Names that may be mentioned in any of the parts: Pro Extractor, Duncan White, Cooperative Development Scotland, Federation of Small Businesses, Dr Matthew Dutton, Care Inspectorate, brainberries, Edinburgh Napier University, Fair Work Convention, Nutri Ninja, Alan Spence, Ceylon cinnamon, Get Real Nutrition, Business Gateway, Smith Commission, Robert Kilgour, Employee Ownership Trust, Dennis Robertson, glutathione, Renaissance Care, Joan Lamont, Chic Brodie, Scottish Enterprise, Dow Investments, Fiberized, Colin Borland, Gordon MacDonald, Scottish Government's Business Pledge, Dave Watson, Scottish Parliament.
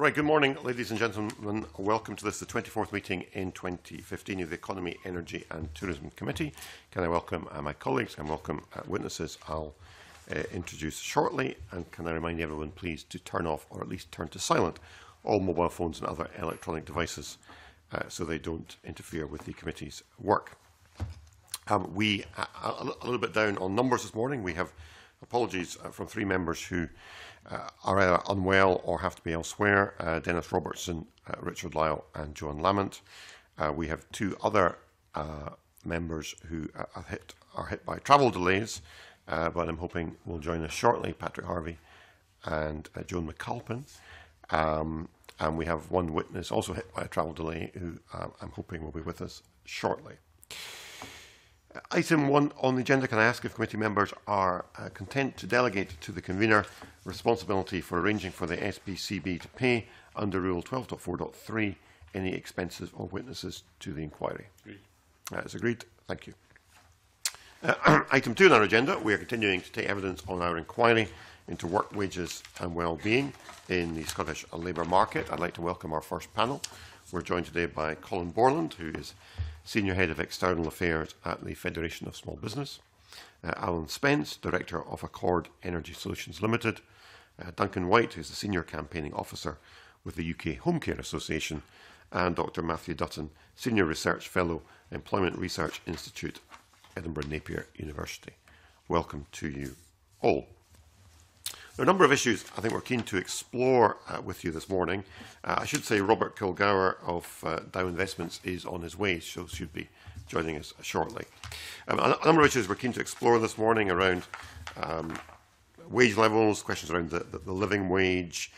Right, good morning, ladies and gentlemen. Welcome to this, the 24th meeting in 2015 of the Economy, Energy and Tourism Committee. Can I welcome my colleagues and welcome witnesses I'll introduce shortly. And can I remind everyone, please, to turn off or at least turn to silent all mobile phones and other electronic devices so they don't interfere with the committee's work. We are a little bit down on numbers this morning. We have apologies from three members who are either unwell or have to be elsewhere, Dennis Robertson, Richard Lyle and Joan Lamont. We have two other members who are hit by travel delays, but I'm hoping will join us shortly, Patrick Harvey and Joan McAlpin. And we have one witness also hit by a travel delay who I'm hoping will be with us shortly. Item 1 on the agenda, can I ask if committee members are content to delegate to the convener responsibility for arranging for the SPCB to pay under Rule 12.4.3 any expenses of witnesses to the inquiry? Agreed. That's agreed. Thank you. Item 2 on our agenda, we are continuing to take evidence on our inquiry into work, wages and well-being in the Scottish labour market. I'd like to welcome our first panel. We're joined today by Colin Borland, who is Senior Head of External Affairs at the Federation of Small Business, Alan Spence, Director of Accord Energy Solutions Limited, Duncan White, who's the Senior Campaigning Officer with the UK Homecare Association, and Dr. Matthew Dutton, Senior Research Fellow, Employment Research Institute, Edinburgh Napier University. Welcome to you all. There are a number of issues I think we're keen to explore with you this morning. I should say Robert Kilgour of Dow Investments is on his way, so should be joining us shortly. A number of issues we're keen to explore this morning around wage levels, questions around the living wage,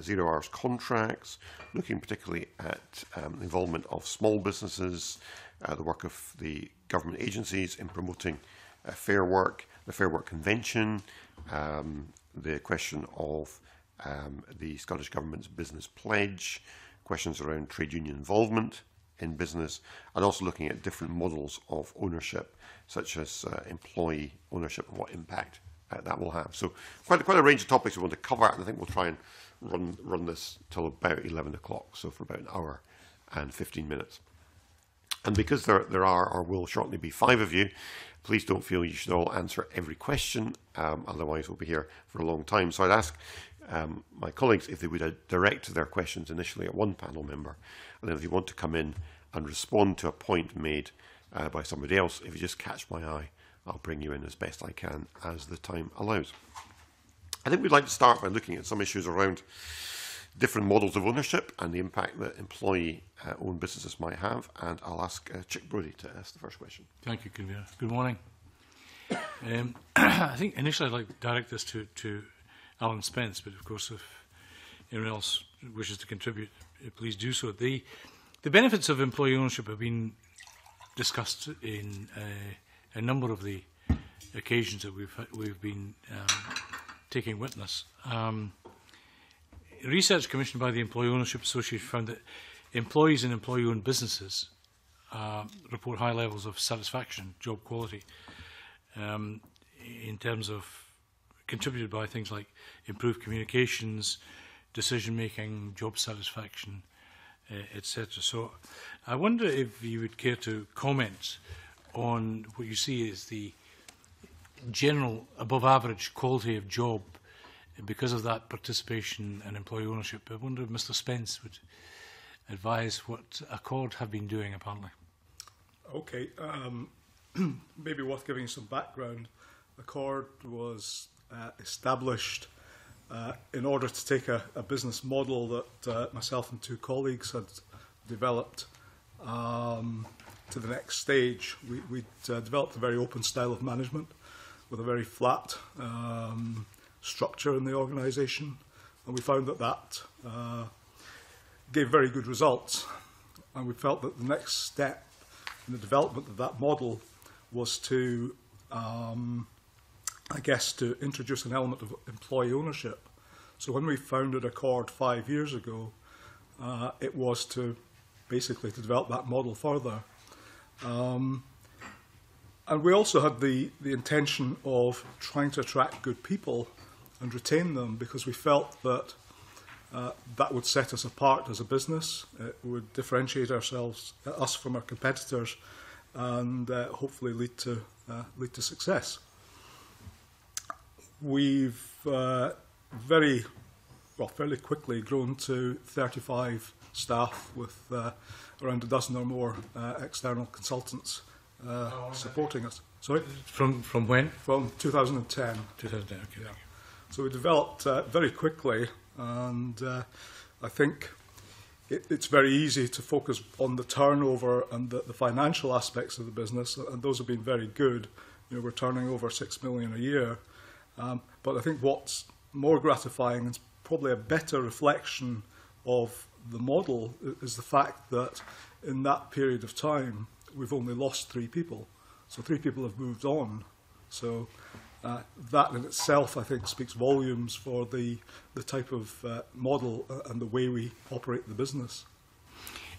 0 hours contracts, looking particularly at the involvement of small businesses, the work of the government agencies in promoting fair work, the Fair Work Convention, the question of the Scottish Government's Business Pledge, questions around trade union involvement in business, and also looking at different models of ownership, such as employee ownership and what impact that will have. So quite a range of topics we want to cover, and I think we'll try and run this till about 11 o'clock, so for about an hour and 15 minutes. And because there are or will shortly be 5 of you, please don't feel you should all answer every question, otherwise we'll be here for a long time. So I'd ask my colleagues if they would direct their questions initially at one panel member, and then if you want to come in and respond to a point made by somebody else, if you just catch my eye, I'll bring you in as best I can as the time allows. I think we'd like to start by looking at some issues around different models of ownership and the impact that employee-owned businesses might have. And I'll ask Chic Brodie to ask the first question. Thank you, Convener. Good morning. I think initially I'd like to direct this to Alan Spence, but of course if anyone else wishes to contribute, please do so. The benefits of employee ownership have been discussed in a number of the occasions that we've been taking witness. Research commissioned by the Employee Ownership Association found that employees in employee-owned businesses report high levels of satisfaction, job quality, in terms of contributed by things like improved communications, decision-making, job satisfaction, etc. So I wonder if you would care to comment on what you see as the general above-average quality of job because of that participation and employee ownership. I wonder if Mr. Spence would advise what Accord have been doing, apparently. Okay, maybe worth giving some background. Accord was established in order to take a business model that myself and two colleagues had developed to the next stage. We'd developed a very open style of management with a very flat structure in the organisation, and we found that gave very good results, and we felt that the next step in the development of that model was to, I guess, to introduce an element of employee ownership. So when we founded Accord 5 years ago, it was to basically to develop that model further. And we also had the intention of trying to attract good people and retain them, because we felt that That would set us apart as a business. It would differentiate us from our competitors, and hopefully lead to success. We've fairly quickly grown to 35 staff with around a dozen or more external consultants supporting us. Sorry? From when? From 2010. 2010, okay. Yeah. So we developed very quickly, and I think it's very easy to focus on the turnover and the financial aspects of the business, and those have been very good. You know, we're turning over £6 million a year, but I think what's more gratifying and probably a better reflection of the model is the fact that in that period of time we've only lost 3 people. So 3 people have moved on. So that in itself, I think, speaks volumes for the type of model and the way we operate the business.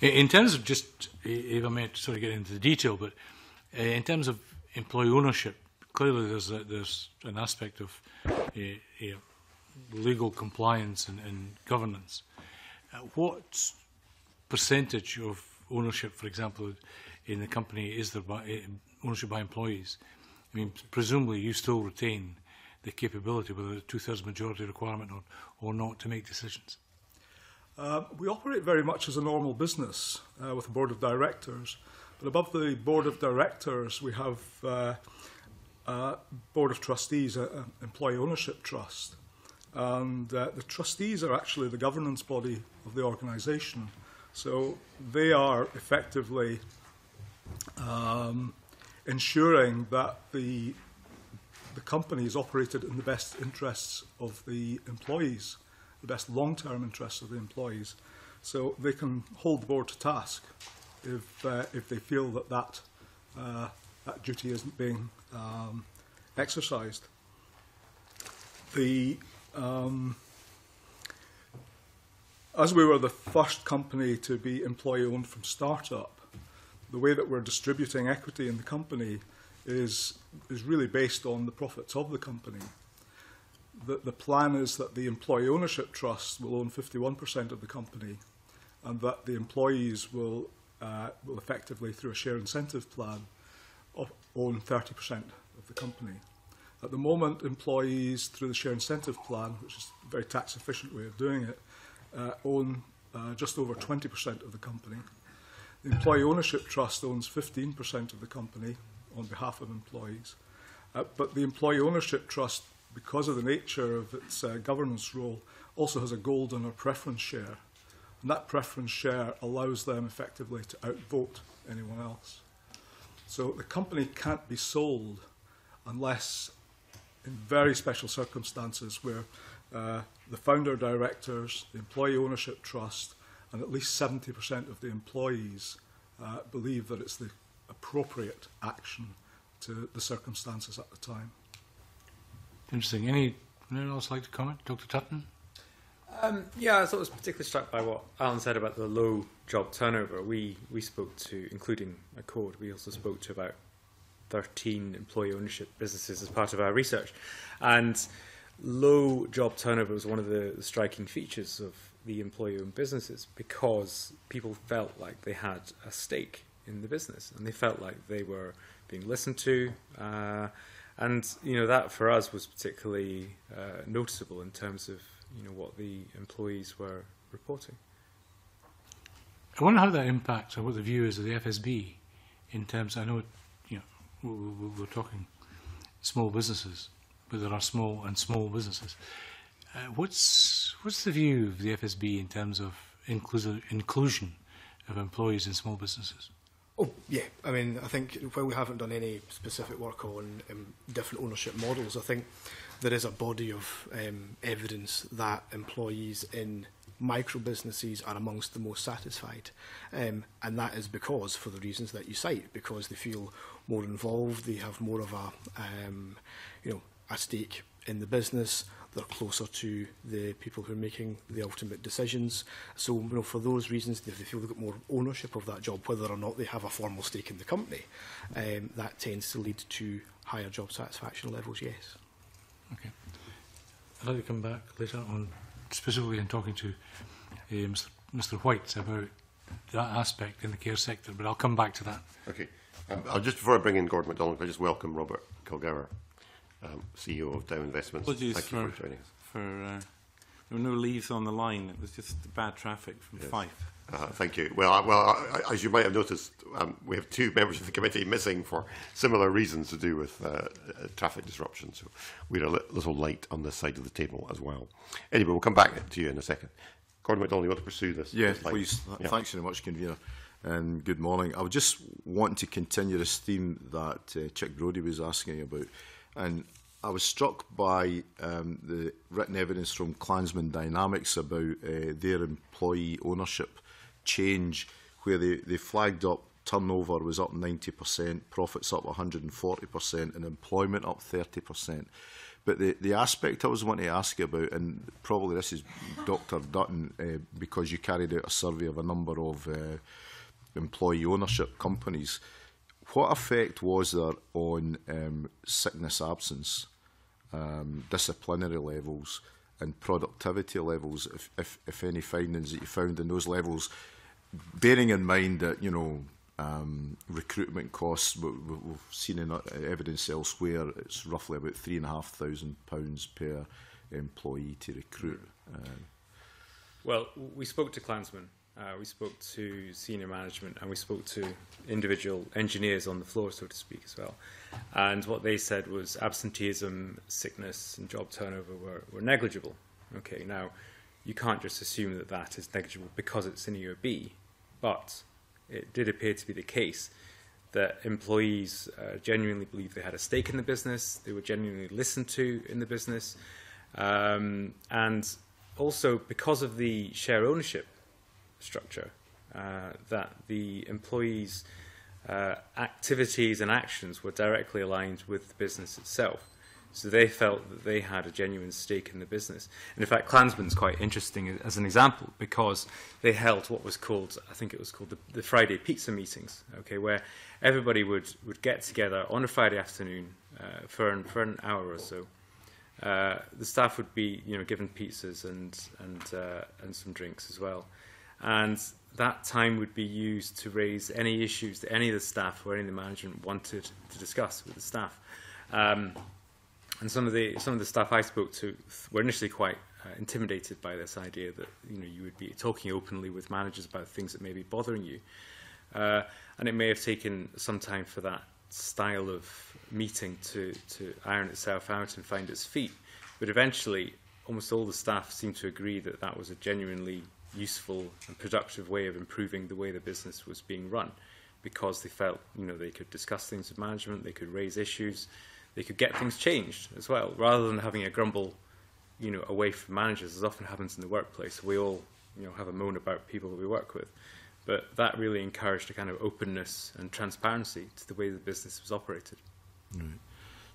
In terms of just, if I may sort of get into the detail, but in terms of employee ownership, clearly there's an aspect of legal compliance and governance. What percentage of ownership, for example, in the company is there by ownership by employees? I mean, presumably you still retain the capability, whether it's a 2/3 majority requirement or not, to make decisions. We operate very much as a normal business with a board of directors, but above the board of directors we have board of trustees, Employee Ownership Trust. And the trustees are actually the governance body of the organisation, so they are effectively ensuring that the company is operated in the best interests of the employees, the best long-term interests of the employees. So they can hold the board to task if they feel that that duty isn't being exercised. As we were the first company to be employee-owned from start-up, the way that we're distributing equity in the company is really based on the profits of the company. The plan is that the Employee Ownership Trust will own 51% of the company, and that the employees will effectively, through a share incentive plan, own 30% of the company. At the moment, employees, through the share incentive plan, which is a very tax-efficient way of doing it, own just over 20% of the company. The Employee Ownership Trust owns 15% of the company on behalf of employees. But the Employee Ownership Trust, because of the nature of its governance role, also has a golden or preference share. And that preference share allows them effectively to outvote anyone else. So the company can't be sold unless, in very special circumstances where the founder directors, the Employee Ownership Trust, and at least 70% of the employees believe that it's the appropriate action to the circumstances at the time. Interesting. Anyone else like to comment? Dr. Dutton? Yeah, I thought I was particularly struck by what Alan said about the low job turnover. We spoke to, including Accord, we also spoke to about 13 employee ownership businesses as part of our research. And low job turnover was one of the striking features of the employee-owned businesses, because people felt like they had a stake in the business and they felt like they were being listened to. And, you know, that for us was particularly noticeable in terms of, you know, what the employees were reporting. I wonder how that impacts on what the view is of the FSB in terms, I know it, you know, we're talking small businesses, but there are small and small businesses. What's the view of the FSB in terms of inclusion of employees in small businesses? Oh, yeah. I mean, I think while we haven't done any specific work on different ownership models, I think there is a body of evidence that employees in micro businesses are amongst the most satisfied. And that is because, for the reasons that you cite, because they feel more involved, they have more of a stake in the business, they're closer to the people who are making the ultimate decisions. So, you know, for those reasons, if they feel they've got more ownership of that job, whether or not they have a formal stake in the company, that tends to lead to higher job satisfaction levels, yes. Okay. I'd like to come back later on specifically in talking to Mr. White about that aspect in the care sector, but I'll come back to that. Okay. Just before I bring in Gordon MacDonald, I just welcome Robert Kilgour, CEO of Dow Investments. Apologies for joining us. There were no leaves on the line. It was just bad traffic from Fife. Thank you. Well, as you might have noticed, we have two members of the committee missing for similar reasons to do with traffic disruption. So we're a little light on this side of the table as well. Anyway, we'll come back to you in a second. Gordon MacDonald, you want to pursue this? Yes, please. Yeah. Thanks very much, Convener. And good morning. I was just wanting to continue this theme that Chic Brodie was asking about. And I was struck by the written evidence from Clansman Dynamics about their employee ownership change, where they flagged up turnover was up 90%, profits up 140%, and employment up 30%. But the aspect I was wanting to ask you about, and probably this is Dr. Dutton, because you carried out a survey of a number of employee ownership companies, what effect was there on sickness absence, disciplinary levels and productivity levels, if any findings that you found in those levels, bearing in mind that, you know, recruitment costs, we've seen in evidence elsewhere, it's roughly about £3,500 per employee to recruit. Well, we spoke to Clansmen. We spoke to senior management and we spoke to individual engineers on the floor, so to speak, as well. And what they said was absenteeism, sickness and job turnover were negligible. Okay, now, you can't just assume that that is negligible because it's in EOB, but it did appear to be the case that employees genuinely believed they had a stake in the business, they were genuinely listened to in the business, and also because of the share ownership structure, that the employees' activities and actions were directly aligned with the business itself. So they felt that they had a genuine stake in the business. And in fact, Clansman's quite interesting as an example, because they held what was called, I think it was called the Friday pizza meetings, okay, where everybody would get together on a Friday afternoon for an hour or so. The staff would be, you know, given pizzas and some drinks as well. And that time would be used to raise any issues that any of the staff or any of the management wanted to discuss with the staff. And some of the staff I spoke to were initially quite intimidated by this idea that, you know, you would be talking openly with managers about things that may be bothering you. And it may have taken some time for that style of meeting to iron itself out and find its feet. But eventually, almost all the staff seemed to agree that that was a genuinely useful and productive way of improving the way the business was being run, because they felt, you know, they could discuss things with management, they could raise issues, they could get things changed as well, rather than having a grumble, you know, away from managers, as often happens in the workplace. We all, you know, have a moan about people that we work with, but that really encouraged a kind of openness and transparency to the way the business was operated. Right.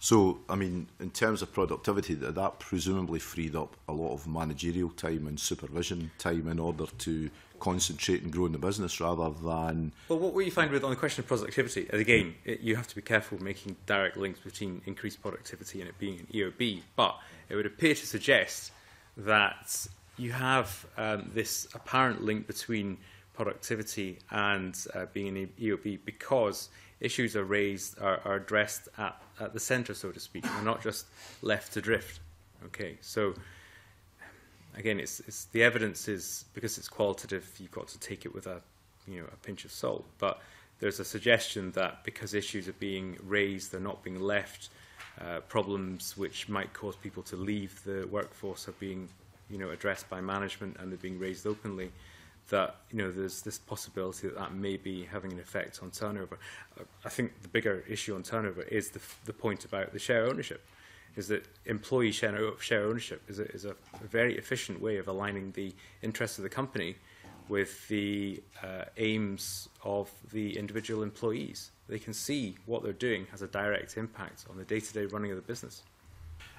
So, I mean, in terms of productivity, that presumably freed up a lot of managerial time and supervision time in order to concentrate and grow in the business rather than... Well, what you find with on the question of productivity, again, you have to be careful making direct links between increased productivity and it being an EOB, but it would appear to suggest that you have this apparent link between productivity and being an EOB because issues are raised, are addressed at the centre, so to speak, and not just left to drift. Okay, so again, it's the evidence is, because it's qualitative, you've got to take it with a, you know, a pinch of salt. But there's a suggestion that because issues are being raised, they're not being left. Problems which might cause people to leave the workforce are being, you know, addressed by management, and they're being raised openly. That, you know, there's this possibility that that may be having an effect on turnover. I think the bigger issue on turnover is the point about the share ownership, is that employee share ownership is a very efficient way of aligning the interests of the company with the aims of the individual employees. They can see what they're doing has a direct impact on the day-to-day running of the business.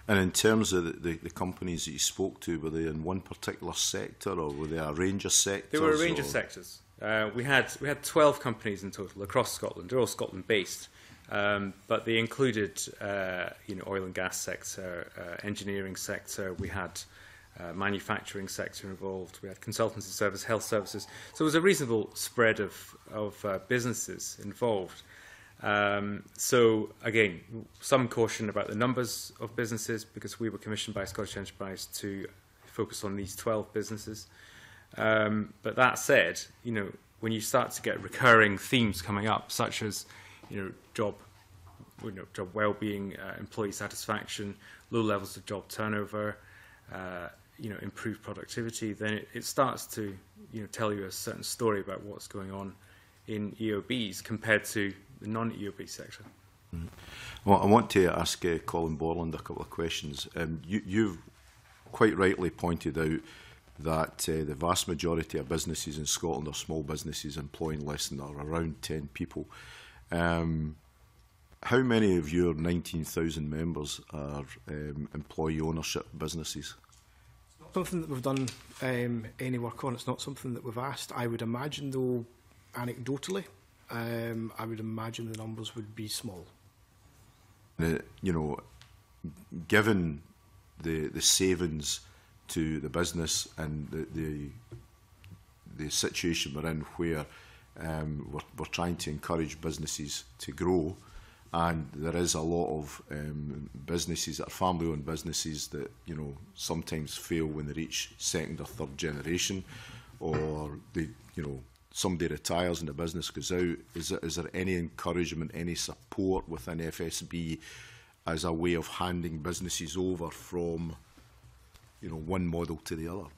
And in terms of the companies that you spoke to, were they in one particular sector, or were they a range of sectors? They were a range of sectors. We had 12 companies in total across Scotland. They're all Scotland-based, but they included, you know, oil and gas sector, engineering sector. We had manufacturing sector involved, we had consultancy service, health services. So it was a reasonable spread of businesses involved. So again, some caution about the numbers of businesses, because we were commissioned by Scottish Enterprise to focus on these 12 businesses. But that said, you know, when you start to get recurring themes coming up, such as, job well-being, employee satisfaction, low levels of job turnover, improved productivity, then it starts to, tell you a certain story about what's going on in EOBs compared to the non-EOB sector. Mm. Well, I want to ask Colin Borland a couple of questions. You've quite rightly pointed out that the vast majority of businesses in Scotland are small businesses employing less than or around 10 people. How many of your 19,000 members are employee ownership businesses? It's not something that we've done any work on. It's not something that we've asked. I would imagine, though, anecdotally, I would imagine the numbers would be small. Given the savings to the business and the situation we're in, where we're trying to encourage businesses to grow, and there is a lot of businesses that are family-owned businesses that sometimes fail when they reach second or third generation, or somebody retires and the business goes out. Is there any encouragement, any support within FSB as a way of handing businesses over from one model to the other?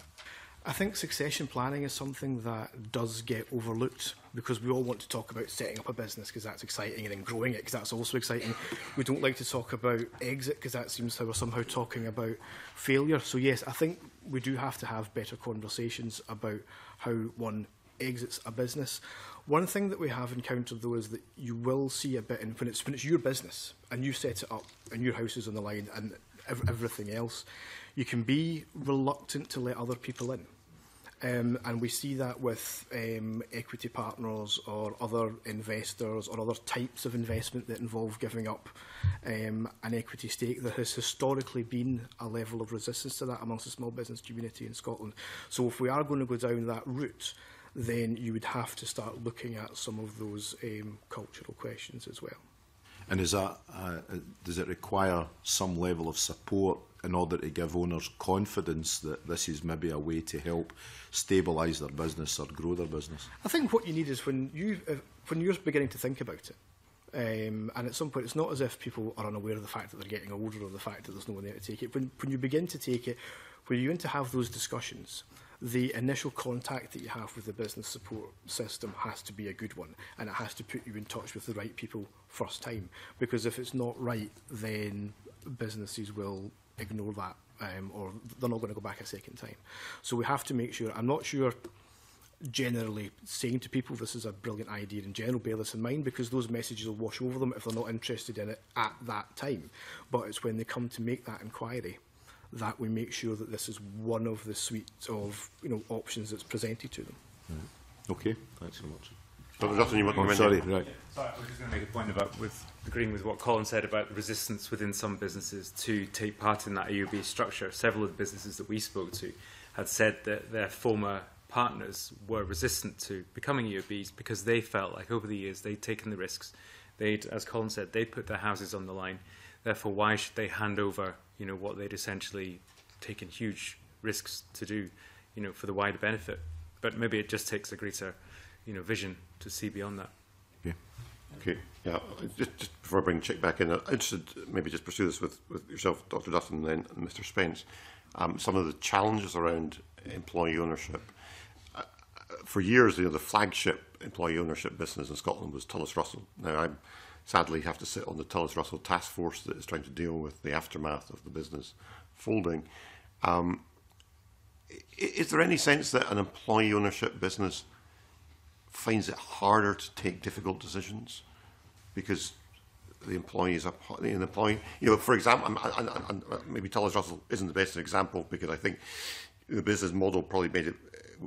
I think succession planning is something that does get overlooked, because we all want to talk about setting up a business because that's exciting, and then growing it because that's also exciting. We don't like to talk about exit because that seems how we're somehow talking about failure. So yes, I think we do have to have better conversations about how one exits a business. One thing that we have encountered, though, is that you will see a bit, and when it's your business and you set it up and your house is on the line and everything else, you can be reluctant to let other people in. And we see that with equity partners or other investors or other types of investment that involve giving up an equity stake. There has historically been a level of resistance to that amongst the small business community in Scotland. So if we are going to go down that route, then you would have to start looking at some of those cultural questions as well. And is that, does it require some level of support in order to give owners confidence that this is maybe a way to help stabilise their business or grow their business? I think what you need is when you're beginning to think about it, and at some point, it's not as if people are unaware of the fact that they're getting older or the fact that there's no one there to take it. When you begin to take it, when you're going to have those discussions, the initial contact that you have with the business support system has to be a good one, and it has to put you in touch with the right people first time, because if it's not right, then businesses will ignore that, or they're not going to go back a second time. So we have to make sure, I'm not sure generally saying to people this is a brilliant idea in general, bear this in mind, because those messages will wash over them if they're not interested in it at that time. But it's when they come to make that inquiry that we make sure that this is one of the suite of options that's presented to them. Right. Okay, thanks so much. Sorry, I was just going to make a point about agreeing with what Colin said about the resistance within some businesses to take part in that EOB structure. Several of the businesses that we spoke to had said that their former partners were resistant to becoming EOBs because they felt like over the years they'd taken the risks. They'd, as Colin said, they'd put their houses on the line. Therefore, why should they hand over what they'd essentially taken huge risks to do, for the wider benefit? But maybe it just takes a greater, vision to see beyond that. Yeah. Okay. Yeah. Just before I bring Chic back in, I'm interested. Maybe just pursue this with yourself, Dr. Dutton, and then Mr. Spence. Some of the challenges around employee ownership. For years, the flagship employee ownership business in Scotland was Tullis Russell. Now, I sadly have to sit on the Tullis Russell task force that is trying to deal with the aftermath of the business folding. Is there any sense that an employee ownership business finds it harder to take difficult decisions because the employees are the employee? For example, and maybe Tullis Russell isn't the best example, because I think the business model probably made it,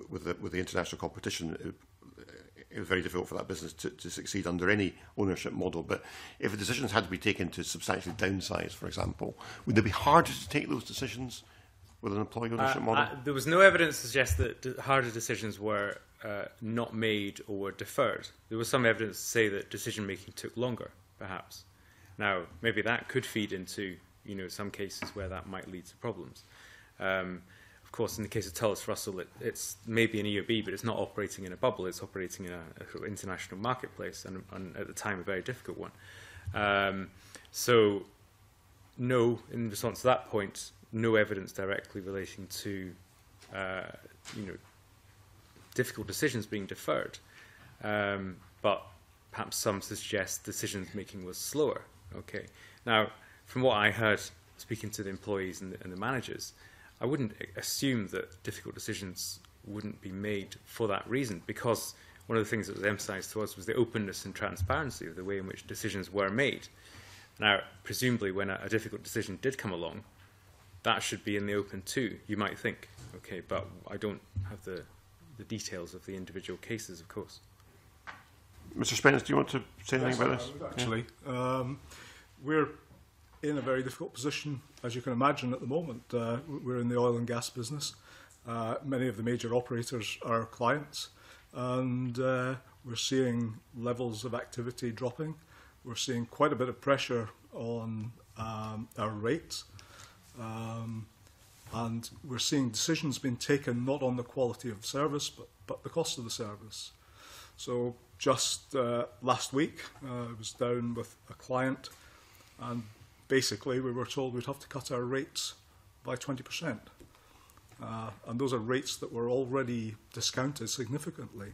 with the international competition, it was very difficult for that business to succeed under any ownership model. But if the decisions had to be taken to substantially downsize, for example, would it be harder to take those decisions with an employee ownership model? There was no evidence to suggest that harder decisions were not made or were deferred. There was some evidence to say that decision-making took longer, perhaps. Now, maybe that could feed into, you know, some cases where that might lead to problems. Of course, in the case of Tullis Russell, it's maybe an EOB, but it's not operating in a bubble. It's operating in an international marketplace, and at the time, a very difficult one. So, no, in response to that point, no evidence directly relating to, you know, difficult decisions being deferred, but perhaps some suggest decision making was slower. Okay, now from what I heard speaking to the employees and the managers, I wouldn't assume that difficult decisions wouldn't be made for that reason, because one of the things that was emphasised to us was the openness and transparency of the way in which decisions were made. Now, presumably, when a difficult decision did come along, that should be in the open too, you might think. Okay, but I don't have the details of the individual cases, of course. Mr. Spence, do you want to say anything about this? Actually, yeah. We're in a very difficult position, as you can imagine, at the moment. We're in the oil and gas business. Many of the major operators are our clients, and we're seeing levels of activity dropping. We're seeing quite a bit of pressure on our rates. And we're seeing decisions being taken not on the quality of service, but the cost of the service. So just last week, I was down with a client, and basically we were told we'd have to cut our rates by 20%. And those are rates that were already discounted significantly.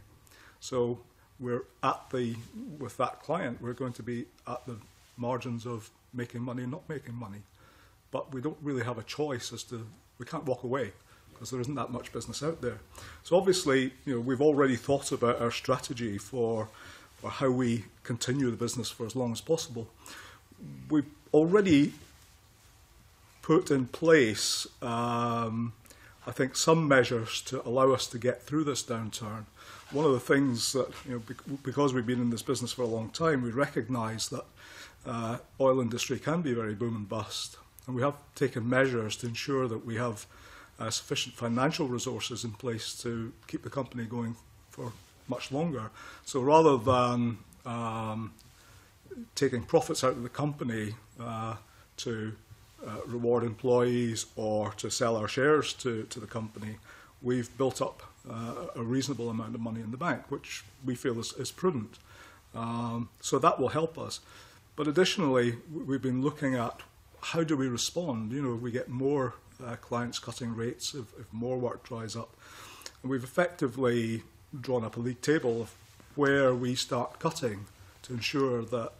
So we're at the, with that client, we're going to be at the margins of making money and not making money. But we don't really have a choice as to, we can't walk away because there isn't that much business out there. So obviously, you know, we've already thought about our strategy for how we continue the business for as long as possible. We've already put in place, I think, some measures to allow us to get through this downturn. One of the things that, you know, because we've been in this business for a long time, we recognise that oil industry can be very boom and bust. And we have taken measures to ensure that we have sufficient financial resources in place to keep the company going for much longer. So rather than taking profits out of the company to reward employees or to sell our shares to the company, we've built up a reasonable amount of money in the bank, which we feel is prudent. So that will help us. But additionally, we've been looking at how do we respond? You know, we get more clients cutting rates if more work dries up. And we've effectively drawn up a league table of where we start cutting to ensure that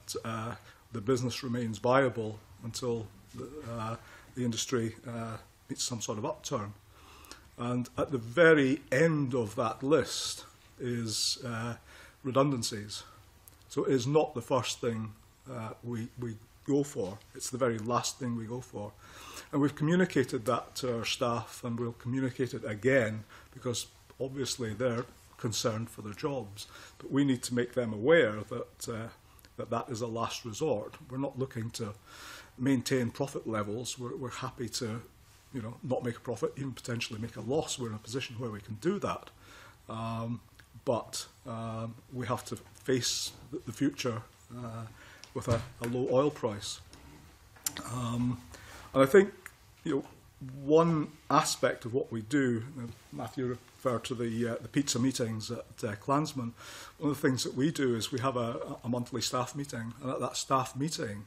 the business remains viable until the industry meets some sort of upturn. And at the very end of that list is redundancies. So it is not the first thing we go for. It's the very last thing we go for. And we've communicated that to our staff, and we'll communicate it again, because obviously they're concerned for their jobs. But we need to make them aware that that is a last resort. We're not looking to maintain profit levels. We're happy to, you know, not make a profit, even potentially make a loss. We're in a position where we can do that. But we have to face the future with a low oil price. And I think, you know, one aspect of what we do, Matthew referred to the pizza meetings at Clansman, one of the things that we do is we have a monthly staff meeting, and at that staff meeting,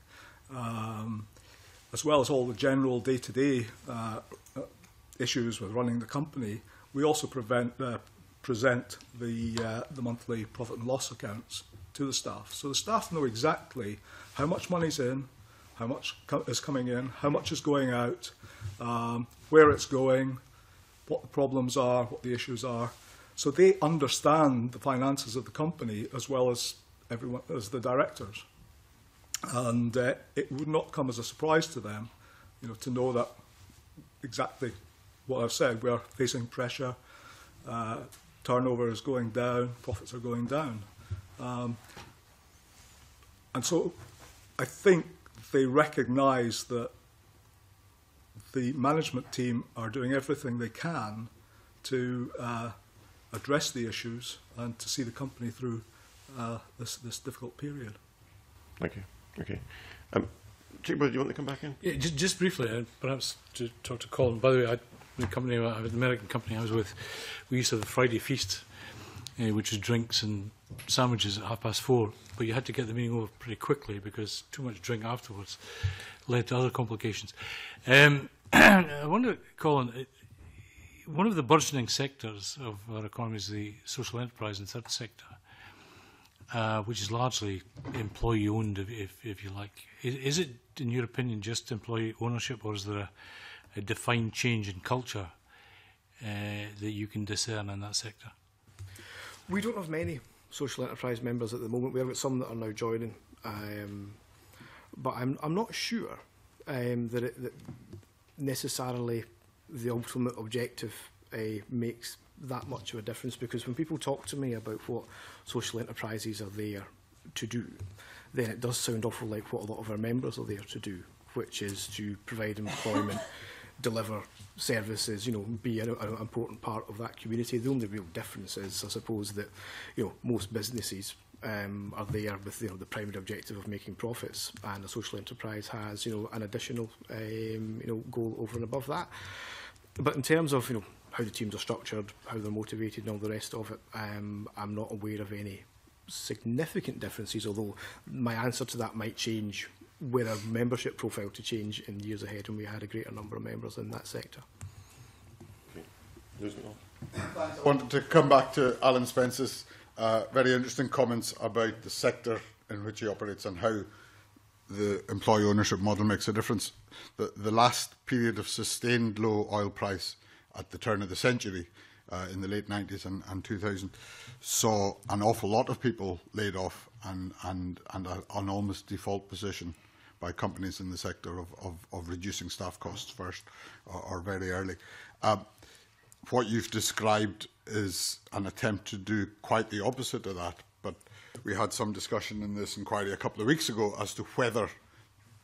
as well as all the general day-to-day issues with running the company, we also present the monthly profit and loss accounts to the staff. So the staff know exactly how much money's in, how much is coming in, how much is going out, where it's going, what the problems are, what the issues are. So they understand the finances of the company as well as everyone, as the directors. And it would not come as a surprise to them, you know, to know that exactly what I've said. We are facing pressure, turnover is going down, profits are going down. And so I think they recognise that the management team are doing everything they can to address the issues and to see the company through this difficult period. Okay, okay. Chic Brodie, do you want to come back in? Yeah, just briefly, perhaps to talk to Colin. By the way, the American company I was with, we used to have the Friday feast, which was drinks and sandwiches at 4:30, but you had to get the meeting over pretty quickly because too much drink afterwards led to other complications. I wonder, Colin, one of the burgeoning sectors of our economy is the social enterprise and third sector, which is largely employee-owned, if you like. Is it, in your opinion, just employee ownership, or is there a defined change in culture that you can discern in that sector? We don't have many social enterprise members at the moment. We have got some that are now joining, but I'm not sure that necessarily the ultimate objective makes that much of a difference, because when people talk to me about what social enterprises are there to do, then it does sound awful like what a lot of our members are there to do, which is to provide employment, deliver services, you know, be an important part of that community. The only real difference is, I suppose, that, you know, most businesses are there with, you know, the primary objective of making profits, and a social enterprise has, you know, an additional you know, goal over and above that. But in terms of, you know, how the teams are structured, how they're motivated and all the rest of it, I'm not aware of any significant differences, although my answer to that might change with our membership profile to change in years ahead when we had a greater number of members in that sector. Okay. I wanted to come back to Alan Spence's very interesting comments about the sector in which he operates and how the employee ownership model makes a difference. The last period of sustained low oil price at the turn of the century, in the late 90s and 2000, saw an awful lot of people laid off and an almost default position by companies in the sector of reducing staff costs first or very early. What you've described is an attempt to do quite the opposite of that, but we had some discussion in this inquiry a couple of weeks ago as to whether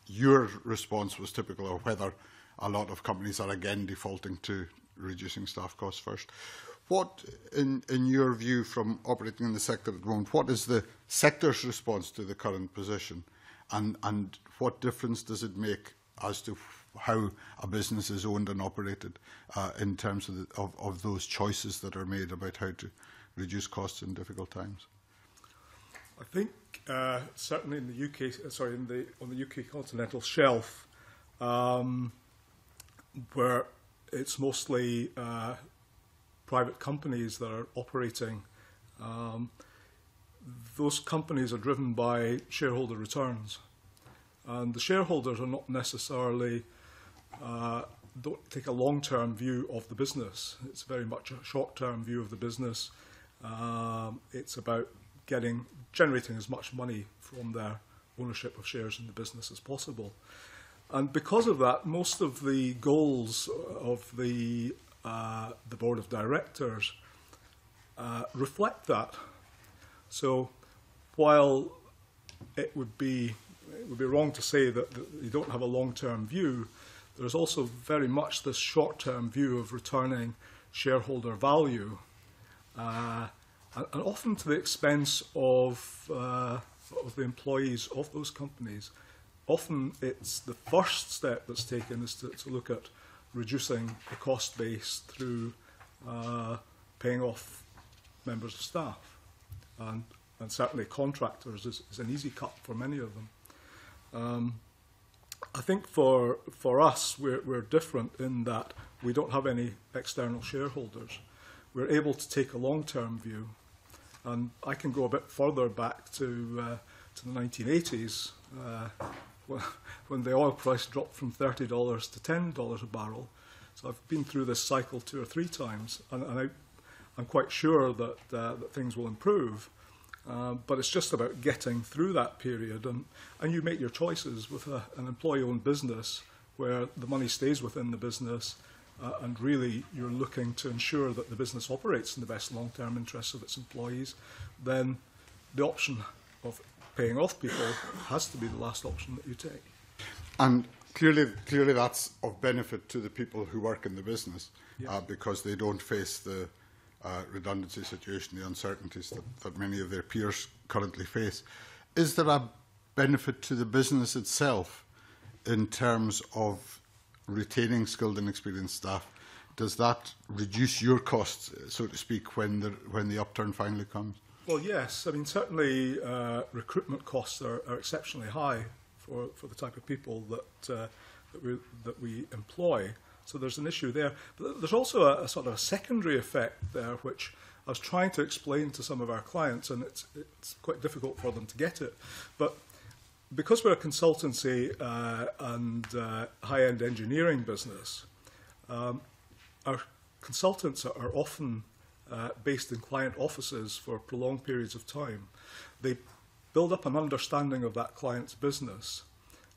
your response was typical or whether a lot of companies are again defaulting to reducing staff costs first. What, in your view, from operating in the sector at the moment, what is the sector's response to the current position, and what difference does it make as to how a business is owned and operated in terms of those choices that are made about how to reduce costs in difficult times? I think certainly in the UK, sorry, on the UK continental shelf, where it's mostly private companies that are operating, those companies are driven by shareholder returns. And the shareholders are not necessarily, don't take a long-term view of the business. It's very much a short-term view of the business. It's about generating as much money from their ownership of shares in the business as possible. And because of that, most of the goals of the board of directors reflect that. So while it would be wrong to say that you don't have a long-term view, there's also very much this short-term view of returning shareholder value, and often to the expense of the employees of those companies. Often it's the first step that's taken is to look at reducing the cost base through paying off members of staff. And certainly contractors is an easy cut for many of them. I think for us, we're different in that we don't have any external shareholders. We're able to take a long-term view. And I can go a bit further back to the 1980s, when the oil price dropped from $30 to $10 a barrel. So I've been through this cycle 2 or 3 times, and I'm quite sure that, that things will improve. But it's just about getting through that period, and you make your choices with an employee-owned business where the money stays within the business, and really you're looking to ensure that the business operates in the best long-term interests of its employees. Then the option of paying off people has to be the last option that you take. And Clearly that's of benefit to the people who work in the business, yeah, because they don't face the redundancy situation, the uncertainties that many of their peers currently face. Is there a benefit to the business itself in terms of retaining skilled and experienced staff? Does that reduce your costs, so to speak, when the upturn finally comes? Well, yes. I mean, certainly recruitment costs are exceptionally high for the type of people that we employ. So there's an issue there. But there's also a sort of a secondary effect there, which I was trying to explain to some of our clients, and it's quite difficult for them to get it. But because we're a consultancy and high-end engineering business, our consultants are often based in client offices for prolonged periods of time. They build up an understanding of that client's business,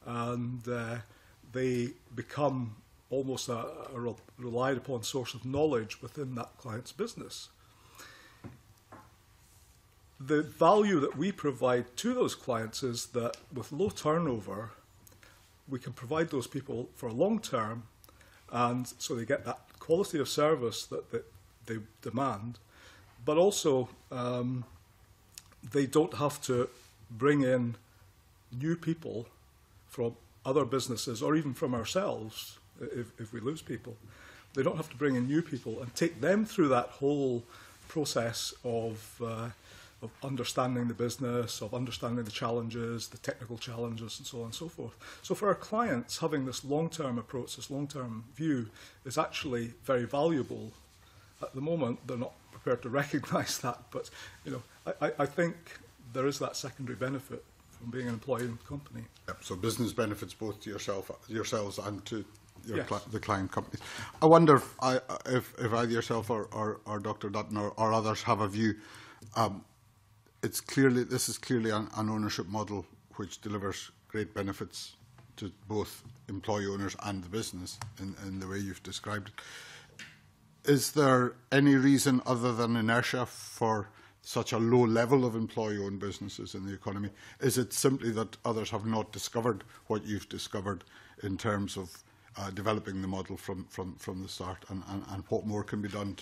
and they become almost a relied upon source of knowledge within that client's business. The value that we provide to those clients is that with low turnover, we can provide those people for a long term, and so they get that quality of service that they demand, but also they don't have to bring in new people from other businesses or even from ourselves if we lose people. They don't have to bring in new people and take them through that whole process of understanding the business, of understanding the challenges, the technical challenges, and so on and so forth. So for our clients, having this long-term approach, this long-term view, is actually very valuable. At the moment, they're not prepared to recognise that, but you know, I think there is that secondary benefit from being an employee in the company. Yep, so business benefits both to yourselves and to your, yes, the client companies. I wonder if either yourself or Dr. Dutton or others have a view. This is clearly an ownership model which delivers great benefits to both employee owners and the business in the way you've described it. Is there any reason other than inertia for such a low level of employee-owned businesses in the economy? Is it simply that others have not discovered what you've discovered in terms of developing the model from the start, and what more can be done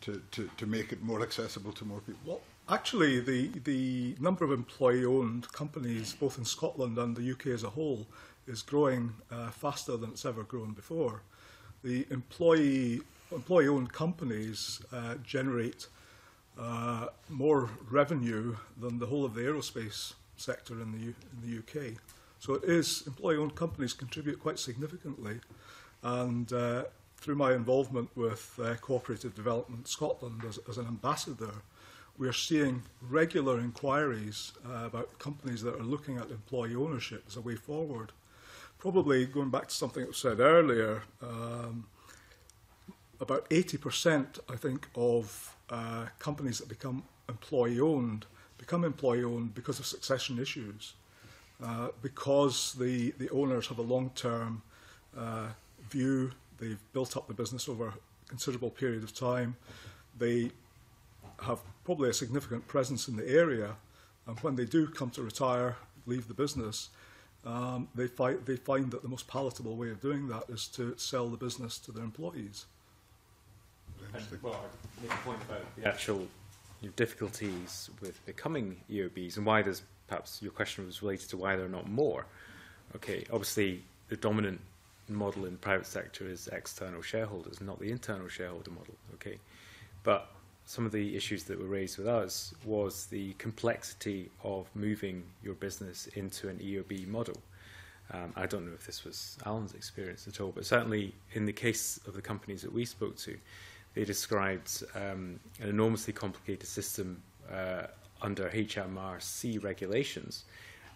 to make it more accessible to more people? Well, actually, the number of employee-owned companies, both in Scotland and the UK as a whole, is growing faster than it's ever grown before. The employee-owned companies generate more revenue than the whole of the aerospace sector in the UK. So it is, employee-owned companies contribute quite significantly. And through my involvement with Cooperative Development Scotland as an ambassador, we are seeing regular inquiries about companies that are looking at employee ownership as a way forward. Probably going back to something that was said earlier, about 80%, I think, of companies that become employee-owned because of succession issues, because the owners have a long-term view. They've built up the business over a considerable period of time. They have probably a significant presence in the area, and when they do come to retire, leave the business, they find that the most palatable way of doing that is to sell the business to their employees. And, well, I make a point about the actual difficulties with becoming EOBs and why there's, perhaps your question was related to why there are not more. Okay, obviously the dominant model in the private sector is external shareholders, not the internal shareholder model. Okay, but some of the issues that were raised with us was the complexity of moving your business into an EOB model. I don't know if this was Alan's experience at all, but certainly in the case of the companies that we spoke to, they described an enormously complicated system under HMRC regulations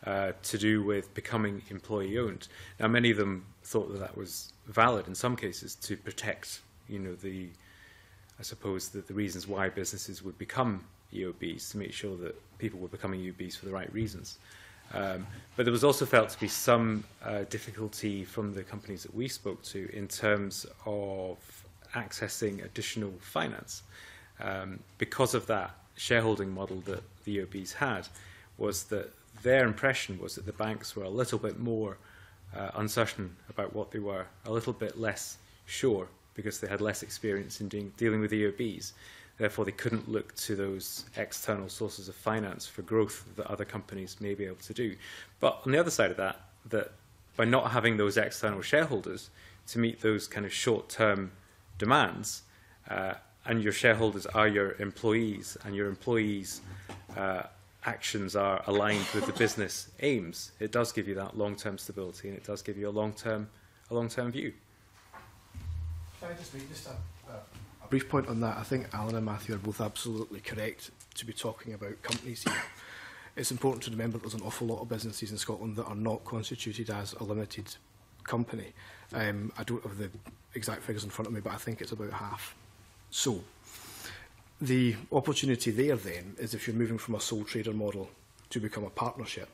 to do with becoming employee-owned. Now, many of them thought that that was valid in some cases to protect, you know, I suppose the reasons why businesses would become EOBs, to make sure that people were becoming EOBs for the right reasons. But there was also felt to be some difficulty from the companies that we spoke to in terms of accessing additional finance. Because of that shareholding model that the EOBs had, was that their impression was that the banks were a little bit more uncertain about what they were, a little bit less sure because they had less experience in dealing with EOBs. Therefore, they couldn't look to those external sources of finance for growth that other companies may be able to do. But on the other side of that, that by not having those external shareholders to meet those kind of short-term demands, and your shareholders are your employees, and your employees' actions are aligned with the business aims, it does give you that long-term stability, and it does give you a long-term view. Can I just make just a brief point on that? I think Alan and Matthew are both absolutely correct to be talking about companies here. It's important to remember that there's an awful lot of businesses in Scotland that are not constituted as a limited company. I don't have the exact figures in front of me, but I think it's about half. So the opportunity there then is if you're moving from a sole trader model to become a partnership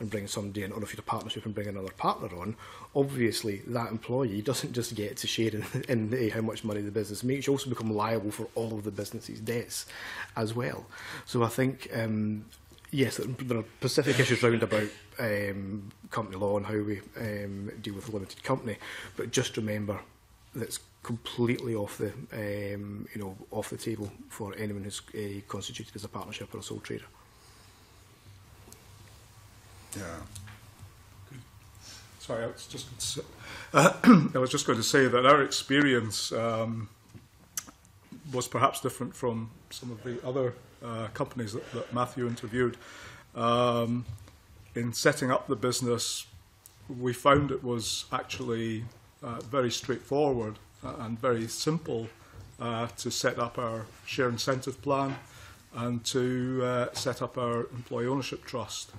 and bring somebody in, or if you're a partnership and bring another partner on, obviously that employee doesn't just get to share in how much money the business makes, you also become liable for all of the business's debts as well. So I think, yes, there are specific issues round about company law and how we deal with a limited company, but just remember that's completely off the you know, off the table for anyone who's constituted as a partnership or a sole trader. Yeah. Good. Sorry, I was just going to say that our experience was perhaps different from some of the other companies that Matthew interviewed. In setting up the business, we found it was actually very straightforward and very simple to set up our share incentive plan and to set up our employee ownership trust.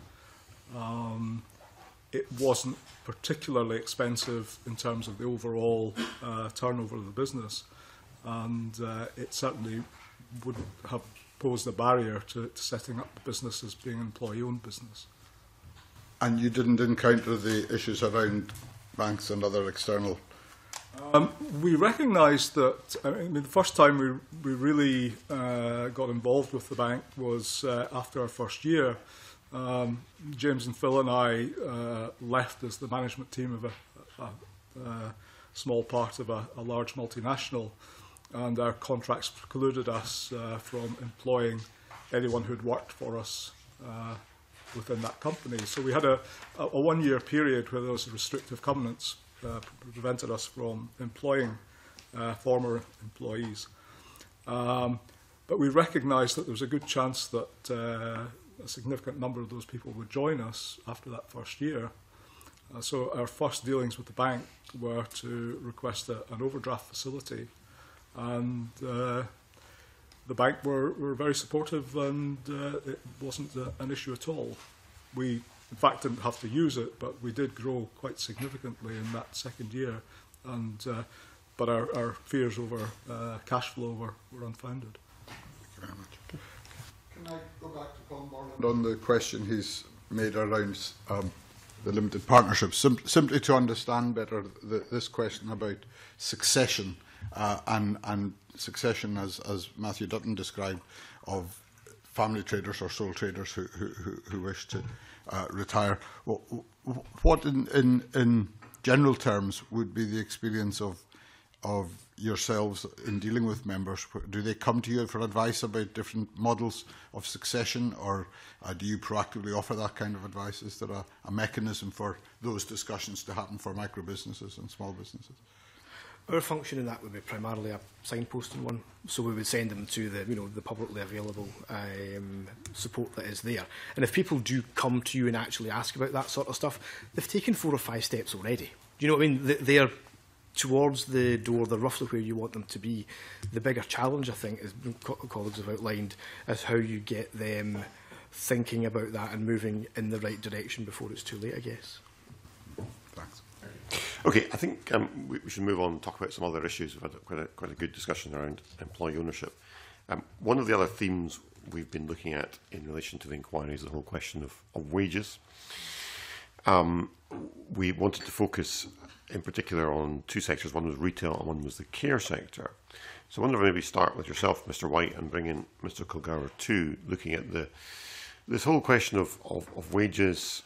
It wasn't particularly expensive in terms of the overall turnover of the business, and it certainly wouldn't have posed a barrier to setting up the business as being an employee-owned business. And you didn't encounter the issues around banks and other external? We recognised that. I mean, the first time we really got involved with the bank was after our first year. James and Phil and I left as the management team of a small part of a large multinational, and our contracts precluded us from employing anyone who'd worked for us within that company. So we had a one-year period where those restrictive covenants prevented us from employing former employees. But we recognised that there was a good chance that a significant number of those people would join us after that first year. So our first dealings with the bank were to request an overdraft facility, and the bank were very supportive, and it wasn't an issue at all. We, in fact, didn't have to use it, but we did grow quite significantly in that second year, and but our fears over cash flow were unfounded. Thank you very much. Can I go back to Colin Borland on the question he's made around the limited partnerships, simply to understand better this question about succession and succession, as Matthew Dutton described, of family traders or sole traders who wish to retire. What in general terms would be the experience of yourselves in dealing with members? Do they come to you for advice about different models of succession, or do you proactively offer that kind of advice? Is there a mechanism for those discussions to happen for micro businesses and small businesses? Our function in that would be primarily a signposting one, so we would send them to the, you know, the publicly available support that is there. And if people do come to you and actually ask about that sort of stuff, they've taken 4 or 5 steps already. Do you know what I mean? They're towards the door, they're roughly where you want them to be. The bigger challenge, I think, as colleagues have outlined, is how you get them thinking about that and moving in the right direction before it's too late, I guess. Thanks. Okay, I think we should move on and talk about some other issues. We've had quite a good discussion around employee ownership. One of the other themes we've been looking at in relation to the inquiry is the whole question of wages. We wanted to focus in particular on 2 sectors. One was retail and one was the care sector. So I wonder if maybe start with yourself, Mr. White, and bring in Mr. Kilgour too, looking at the This whole question of wages,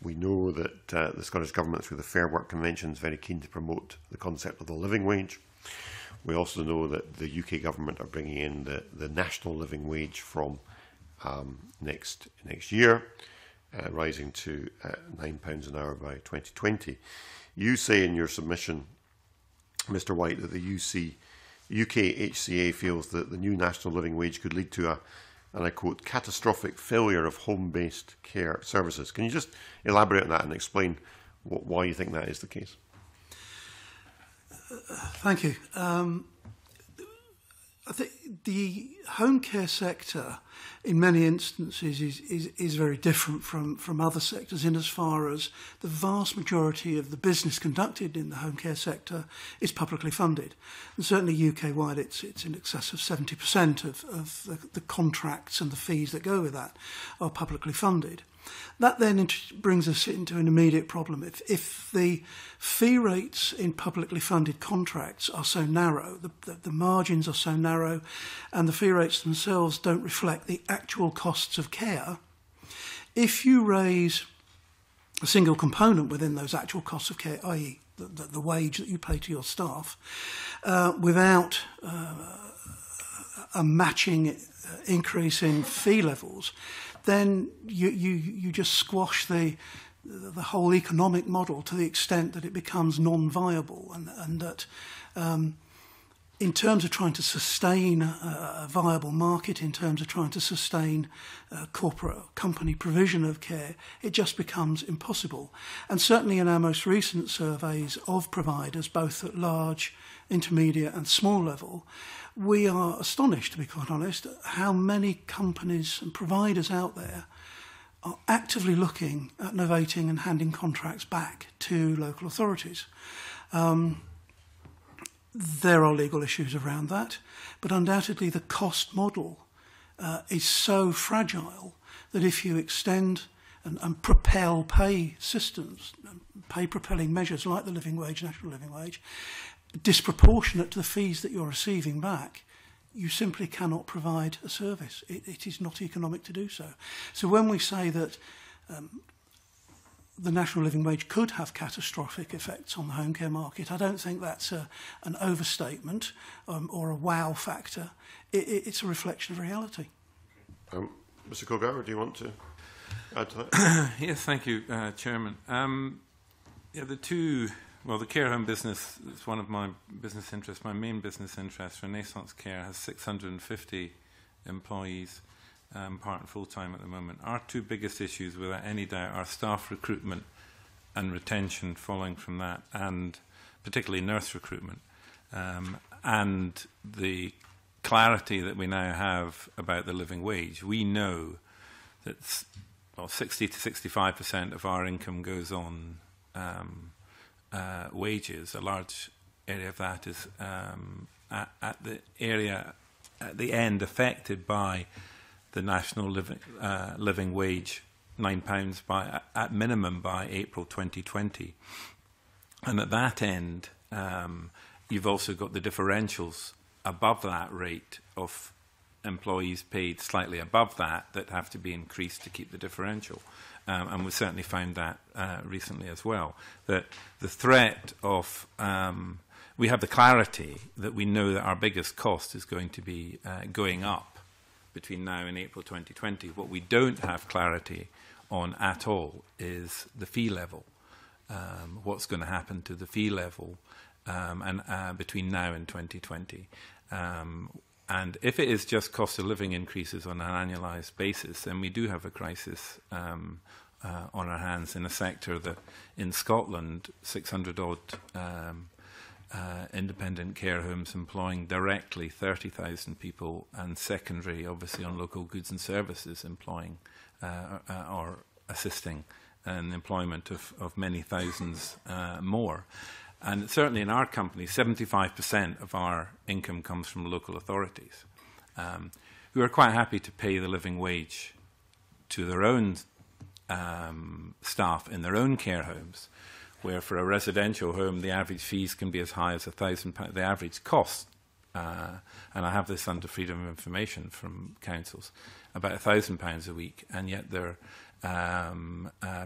we know that the Scottish Government through the Fair Work Convention is very keen to promote the concept of the living wage. We also know that the UK Government are bringing in the national living wage from next year, rising to £9 an hour by 2020. You say in your submission, Mr. White, that the UK HCA feels that the new national living wage could lead to a, and I quote, catastrophic failure of home-based care services. Can you just elaborate on that and explain why you think that is the case? Thank you. I think the home care sector in many instances is very different from other sectors, in as far as the vast majority of the business conducted in the home care sector is publicly funded. And certainly UK-wide, it's in excess of 70% of the contracts and the fees that go with that are publicly funded. That then brings us into an immediate problem. If the fee rates in publicly funded contracts are so narrow, the margins are so narrow, and the fee rates themselves don't reflect the actual costs of care, if you raise a single component within those actual costs of care, i.e. the wage that you pay to your staff, without a matching increase in fee levels, then you just squash the whole economic model to the extent that it becomes non-viable, and that in terms of trying to sustain a viable market, in terms of trying to sustain corporate company provision of care, it just becomes impossible. And certainly in our most recent surveys of providers, both at large, intermediate and small level, we are astonished, to be quite honest, at how many companies and providers out there are actively looking at novating and handing contracts back to local authorities. There are legal issues around that, but undoubtedly the cost model is so fragile that if you extend and propel pay systems, pay propelling measures like the living wage, national living wage, disproportionate to the fees that you're receiving back, you simply cannot provide a service. It is not economic to do so. So when we say that the national living wage could have catastrophic effects on the home care market, I don't think that's an overstatement or a wow factor. It's a reflection of reality. Mr. Kilgour, do you want to add to that? Yes, thank you, Chairman. Well, the care home business is one of my business interests. My main business interest, Renaissance Care, has 650 employees, part and full-time at the moment. Our two biggest issues, without any doubt, are staff recruitment and retention following from that, and particularly nurse recruitment, and the clarity that we now have about the living wage. We know that 60 to 65% of our income goes on wages. A large area of that is at the end affected by the national living wage, £9 by at minimum by April 2020, and at that end, you've also got the differentials above that rate of employees paid slightly above that have to be increased to keep the differential. And we certainly found that recently as well, that the threat of, we have the clarity that we know that our biggest cost is going to be going up between now and April 2020. What we don't have clarity on at all is the fee level, what's going to happen to the fee level and between now and 2020. And if it is just cost of living increases on an annualised basis, then we do have a crisis on our hands in a sector that, in Scotland, 600-odd independent care homes employing directly 30,000 people, and secondary, obviously, on local goods and services employing or assisting in the employment of many thousands more. And certainly in our company, 75% of our income comes from local authorities, who are quite happy to pay the living wage to their own staff in their own care homes, where for a residential home, the average fees can be as high as £1,000. The average cost And I have this under Freedom of Information from councils, about £1,000 a week, and yet they're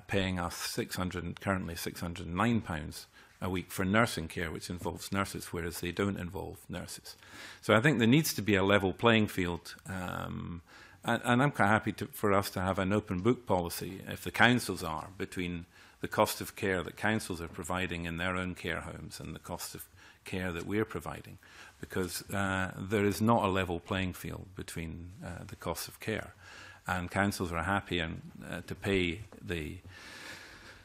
paying us currently £609 a week for nursing care, which involves nurses, whereas they don't involve nurses. So I think there needs to be a level playing field, and I'm quite happy for us to have an open book policy, if the councils are, between the cost of care that councils are providing in their own care homes and the cost of care that we're providing, because there is not a level playing field between the costs of care. And councils are happy to pay the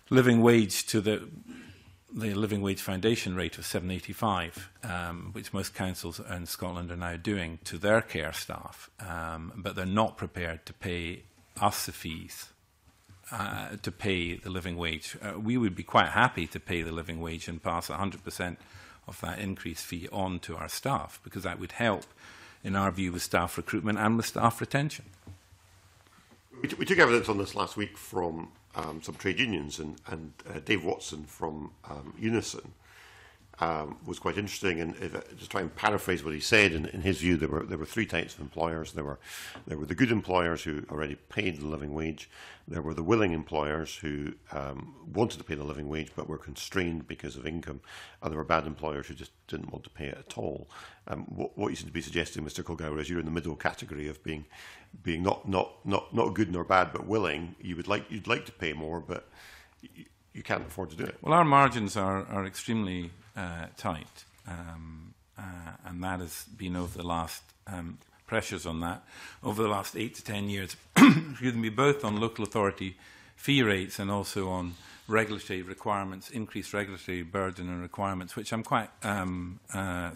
living wage to the living wage foundation rate of £7.85, which most councils in Scotland are now doing to their care staff, but they're not prepared to pay us the fees to pay the living wage. We would be quite happy to pay the living wage and pass 100% of that increased fee on to our staff, because that would help, in our view, with staff recruitment and with staff retention. We took evidence on this last week from some trade unions, and Dave Watson from Unison was quite interesting. And if, just try and paraphrase what he said, in his view, there were three types of employers. There were the good employers who already paid the living wage. There were the willing employers who wanted to pay the living wage but were constrained because of income, and there were bad employers who just didn't want to pay it at all. What you seem to be suggesting, Mr. Kilgour, is you're in the middle category of being not good nor bad, but willing. You'd like to pay more, but you can't afford to do it. Well, our margins are extremely tight, and that has been over the last pressures on that over the last 8 to 10 years. Excuse me, both on local authority fee rates and also on regulatory requirements, increased regulatory burden and requirements, which I'm quite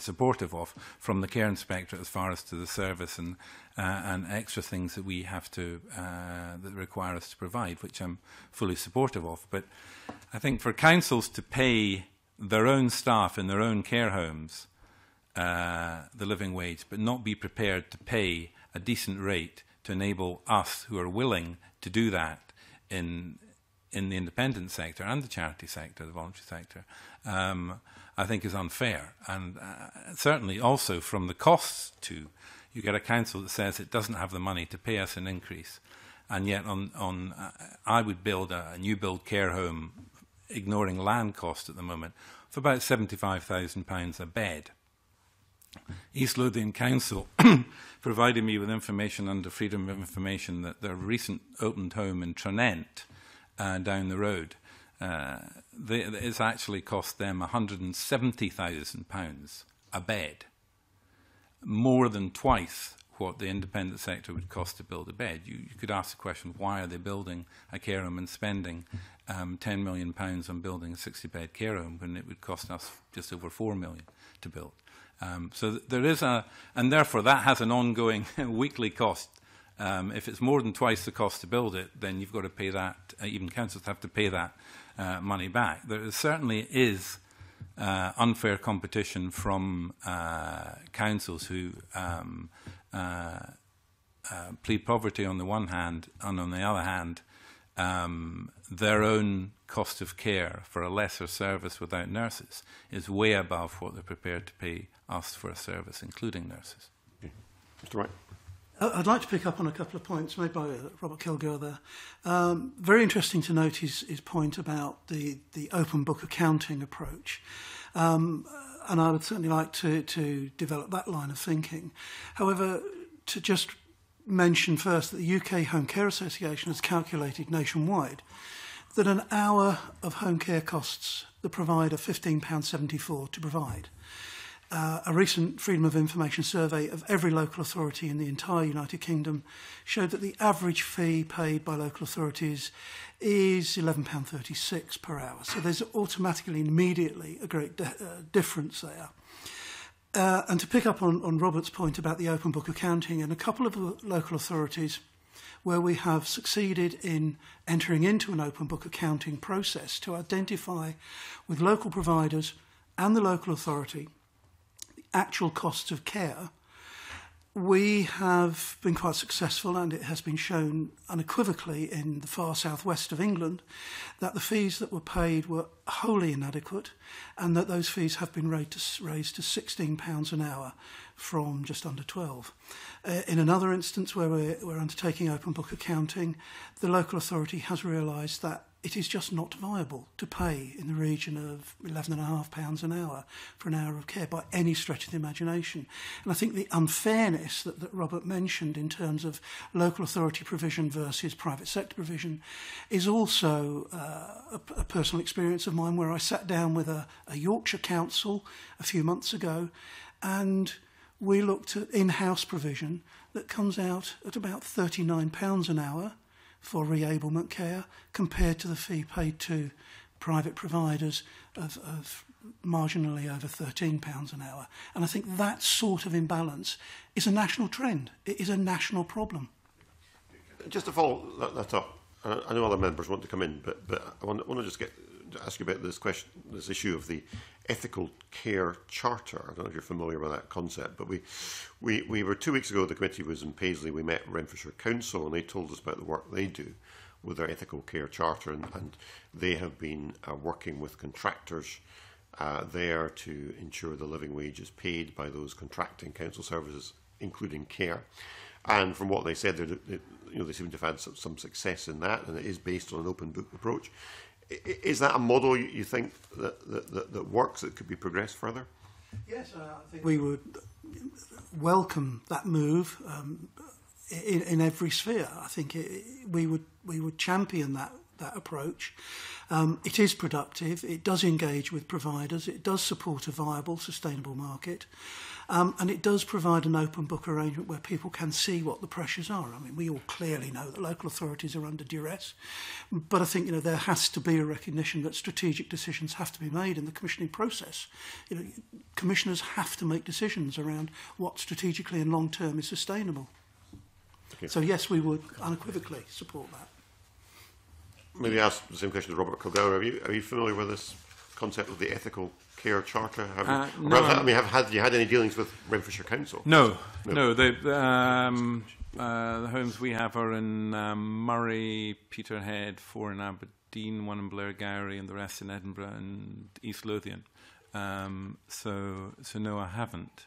supportive of, from the Care Inspectorate as far as to the service and extra things that we have to that require us to provide, which I'm fully supportive of. But I think for councils to pay their own staff in their own care homes the living wage, but not be prepared to pay a decent rate to enable us who are willing to do that in the independent sector and the charity sector, the voluntary sector, I think is unfair. And certainly also from the costs too, you get a council that says it doesn't have the money to pay us an increase, and yet on I would build a new build care home, ignoring land cost at the moment, for about £75,000 a bed. East Lothian Council provided me with information under Freedom of Information that their recent opened home in Tranent, down the road, it's actually cost them £170,000 a bed, more than twice what the independent sector would cost to build a bed. You could ask the question, why are they building a care home and spending £10 million on building a 60-bed care home when it would cost us just over £4 million to build? So there is and therefore that has an ongoing weekly cost. If it's more than twice the cost to build it, then you've got to pay that, even councils have to pay that money back. There certainly is unfair competition from councils who plead poverty on the one hand, and on the other hand, their own cost of care for a lesser service without nurses is way above what they're prepared to pay us for a service, including nurses. Okay. Mr. White. I'd like to pick up on a couple of points made by Robert Kilgour there. Very interesting to note his point about the open book accounting approach. And I would certainly like to develop that line of thinking. However, to just mention first that the UK Homecare Association has calculated nationwide that an hour of home care costs the provider £15.74 to provide. A recent Freedom of Information survey of every local authority in the entire United Kingdom showed that the average fee paid by local authorities is £11.36 per hour. So there's automatically, immediately, a great difference there. And to pick up on Robert's point about the open book accounting, and a couple of local authorities where we have succeeded in entering into an open book accounting process to identify with local providers and the local authority actual costs of care, We have been quite successful, and it has been shown unequivocally in the far southwest of England that the fees that were paid were wholly inadequate, and that those fees have been raised to £16 an hour from just under 12. In another instance where we're undertaking open book accounting, the local authority has realised that it is just not viable to pay in the region of £11.50 an hour for an hour of care by any stretch of the imagination. And I think the unfairness that Robert mentioned in terms of local authority provision versus private sector provision is also a personal experience of mine, where I sat down with a Yorkshire council a few months ago, and we looked at in-house provision that comes out at about £39 an hour for reablement care, compared to the fee paid to private providers of marginally over £13 an hour. And I think that sort of imbalance is a national trend. It is a national problem. Just to follow that up, I know other members want to come in, but I want to just ask you about this question, this issue of the Ethical Care Charter. I don't know if you're familiar with that concept, but we were 2 weeks ago, the committee was in Paisley, we met Renfrewshire Council, and they told us about the work they do with their Ethical Care Charter, and they have been working with contractors there to ensure the living wage is paid by those contracting council services, including care. And from what they said, they seem to have had some success in that, and it is based on an open book approach. Is that a model you think that works, that could be progressed further? Yes, I think we would welcome that move in every sphere. I think we would champion that approach. It is productive, it does engage with providers, it does support a viable, sustainable market, and it does provide an open book arrangement where people can see what the pressures are. I mean, we all clearly know that local authorities are under duress, but I think there has to be a recognition that strategic decisions have to be made in the commissioning process. Commissioners have to make decisions around what strategically and long term is sustainable. Okay. So yes, we would unequivocally support that. Maybe ask the same question to Robert Kilgour. Are you familiar with this concept of the Ethical Care Charter? Have you had any dealings with Renfrewshire Council? No. The homes we have are in Murray, Peterhead, four in Aberdeen, one in Blairgowrie, and the rest in Edinburgh and East Lothian. So no, I haven't.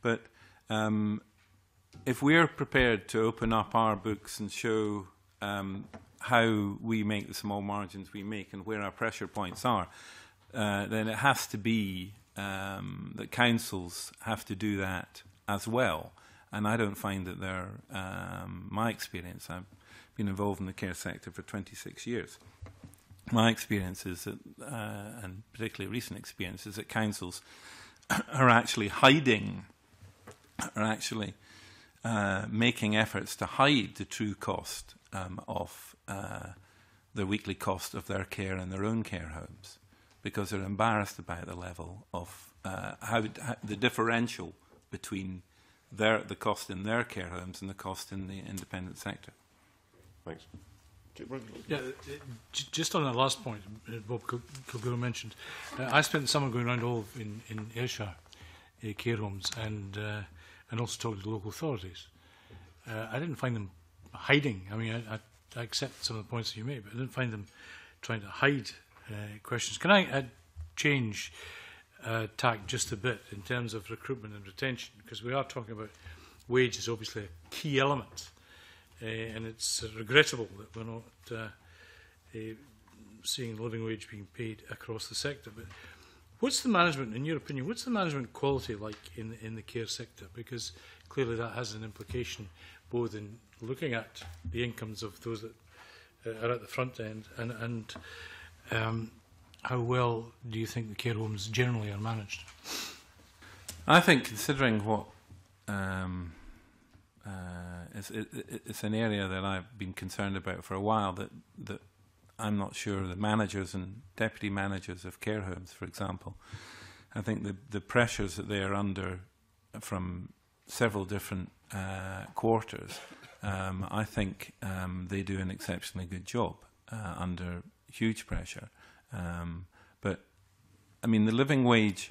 But if we're prepared to open up our books and show how we make the small margins we make and where our pressure points are, then it has to be that councils have to do that as well. And I don't find that they're, my experience, I've been involved in the care sector for 26 years. My experience is that, and particularly recent experience, is that councils are actually hiding, are actually making efforts to hide the true cost of the weekly cost of their care in their own care homes, because they're embarrassed about the level of how the differential between the cost in their care homes and the cost in the independent sector. Thanks. Yeah, just on that last point, Bob Kilgour mentioned, I spent the summer going around all in Ayrshire care homes and also talking to local authorities. I didn't find them hiding. I mean, I accept some of the points that you made, but I didn't find them trying to hide questions. Can I change tack just a bit in terms of recruitment and retention? Because we are talking about wage is obviously a key element, and it's regrettable that we're not seeing the living wage being paid across the sector. But what's the management, in your opinion, what's the management quality like in the care sector? Because clearly that has an implication both in looking at the incomes of those that are at the front end, and how well do you think the care homes generally are managed? I think, considering what it's an area that I've been concerned about for a while, that I'm not sure the managers and deputy managers of care homes, for example, I think the pressures that they are under from several different quarters, I think they do an exceptionally good job under huge pressure. But I mean, the living wage,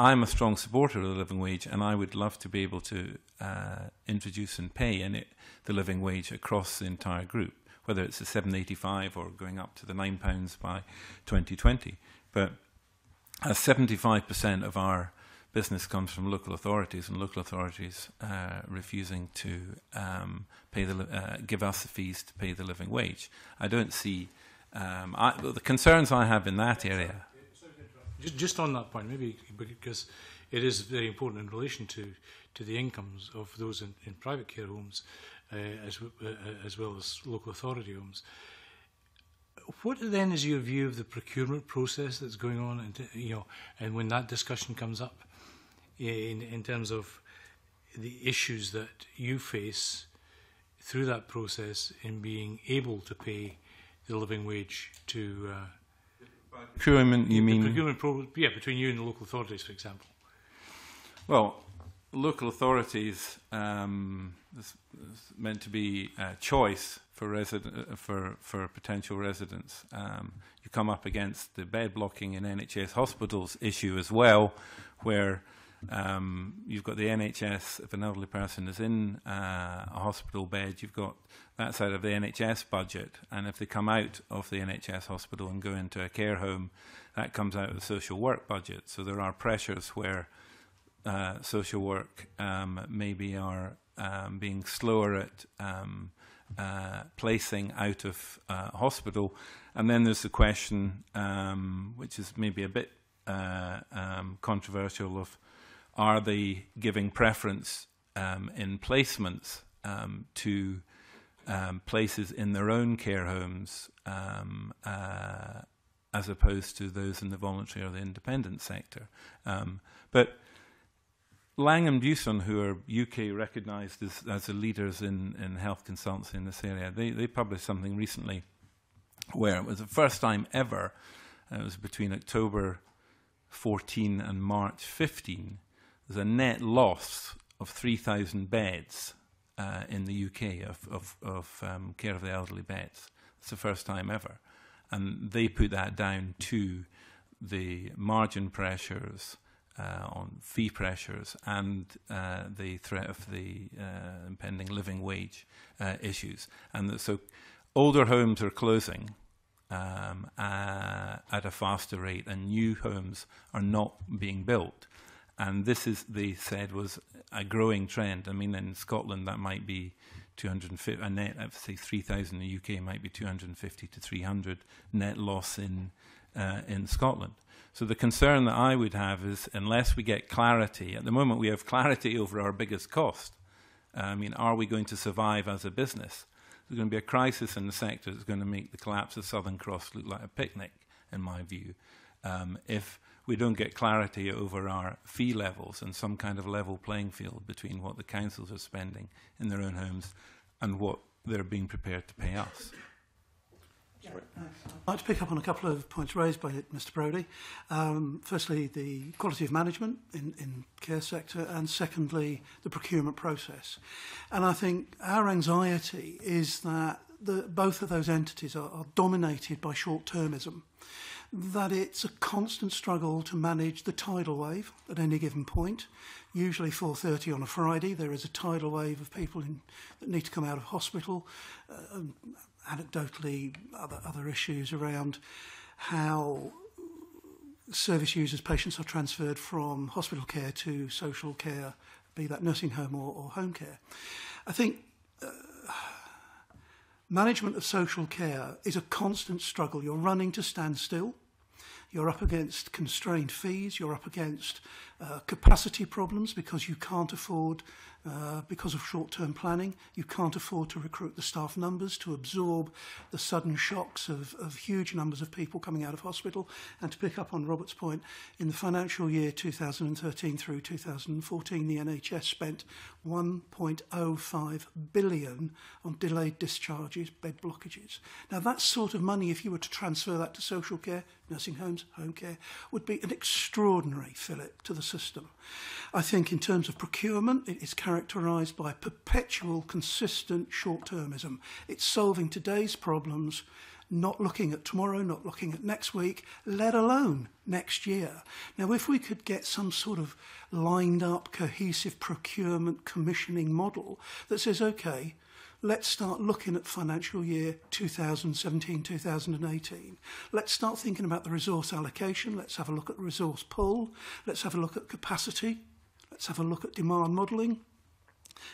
I'm a strong supporter of the living wage, and I would love to be able to introduce and pay the living wage across the entire group, whether it's the £7.85 or going up to the £9 by 2020. But as 75% of our business comes from local authorities, and local authorities refusing to pay give us the fees to pay the living wage, I don't see the concerns I have in that area. Just on that point, maybe, because it is very important in relation to the incomes of those in private care homes as well as local authority homes. What then is your view of the procurement process that's going on, and when that discussion comes up in terms of the issues that you face through that process in being able to pay the living wage to... procurement, you mean? Procurement yeah, between you and the local authorities, for example. Well, local authorities, there's meant to be a choice for potential residents. You come up against the bed blocking in NHS hospitals issue as well, where you've got the NHS, if an elderly person is in a hospital bed, you've got that side of the NHS budget, and if they come out of the NHS hospital and go into a care home, that comes out of the social work budget. So there are pressures where social work maybe are being slower at placing out of hospital. And then there's the question, which is maybe a bit controversial, of are they giving preference in placements to places in their own care homes as opposed to those in the voluntary or the independent sector? But Laing Buisson, who are UK recognised as the leaders in health consultancy in this area, they published something recently where it was the first time ever, it was between October 14 and March 15, there's a net loss of 3,000 beds in the UK of care of the elderly beds. It's the first time ever. And they put that down to the margin pressures, on fee pressures, and the threat of the impending living wage issues. And so older homes are closing at a faster rate, and new homes are not being built. And this is, they said, was a growing trend. I mean, in Scotland, that might be 250, a net of, say, 3,000. In the UK might be 250 to 300 net loss in Scotland. So the concern that I would have is, unless we get clarity, at the moment we have clarity over our biggest cost. I mean, are we going to survive as a business? There's going to be a crisis in the sector that's going to make the collapse of Southern Cross look like a picnic, in my view, if we don't get clarity over our fee levels and some kind of level playing field between what the councils are spending in their own homes and what they're being prepared to pay us. I'd like to pick up on a couple of points raised by Mr. Brodie. Firstly, the quality of management in care sector, and secondly, the procurement process. And I think our anxiety is that both of those entities are dominated by short-termism, that it's a constant struggle to manage the tidal wave at any given point. Usually 4:30 on a Friday, there is a tidal wave of people that need to come out of hospital, anecdotally other issues around how service users, patients, are transferred from hospital care to social care, be that nursing home or home care. I think management of social care is a constant struggle. You're running to stand still. You're up against constrained fees. You're up against capacity problems because you can't afford, because of short-term planning, you can't afford to recruit the staff numbers to absorb the sudden shocks of huge numbers of people coming out of hospital. And to pick up on Robert's point, in the financial year 2013 through 2014, the NHS spent £1.05 billion on delayed discharges, bed blockages. Now, that sort of money, if you were to transfer that to social care, nursing homes, home care, would be an extraordinary fillip to the system. I think in terms of procurement, it is characterised by perpetual, consistent short-termism. It's solving today's problems not looking at tomorrow, not looking at next week, let alone next year. Now, if we could get some sort of lined up, cohesive procurement commissioning model that says, okay, let's start looking at financial year 2017, 2018. Let's start thinking about the resource allocation. Let's have a look at the resource pool. Let's have a look at capacity. Let's have a look at demand modelling,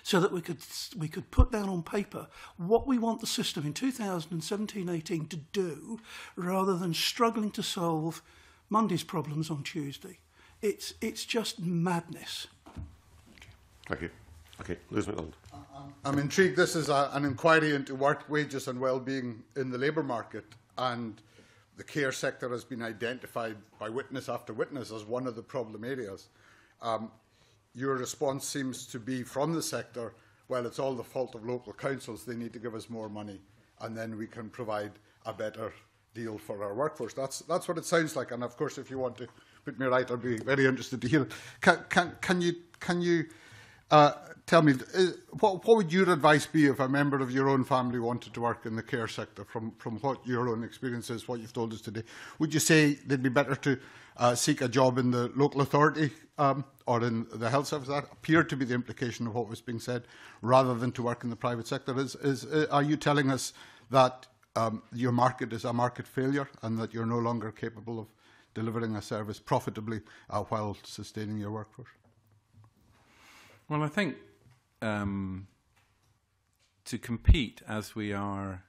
so that we could put down on paper what we want the system in 2017-18 to do, rather than struggling to solve Monday's problems on Tuesday. It's just madness. Thank you. Okay, Liz McDonald. I'm intrigued. This is an inquiry into work, wages and well-being in the labour market, and the care sector has been identified by witness after witness as one of the problem areas. Your response seems to be from the sector, well, it's all the fault of local councils, they need to give us more money and then we can provide a better deal for our workforce. That's what it sounds like, and of course if you want to put me right, I'd be very interested to hear it. Can you tell me, what would your advice be if a member of your own family wanted to work in the care sector, from what your own experience is, what you've told us today? Would you say they'd be better to seek a job in the local authority or in the health service? That appeared to be the implication of what was being said, rather than to work in the private sector. Are you telling us that your market is a market failure and that you're no longer capable of delivering a service profitably while sustaining your workforce? Well, I think to compete as we are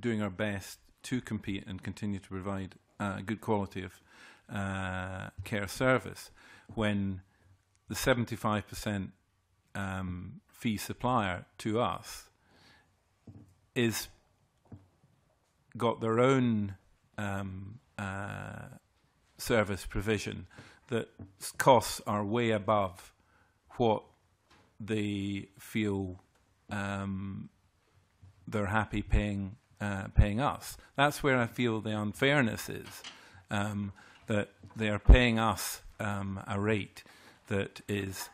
doing our best to compete and continue to provide good quality of care service, when the 75% fee supplier to us is got their own service provision that costs are way above what they feel they're happy paying us. That's where I feel the unfairness is, that they are paying us a rate that is,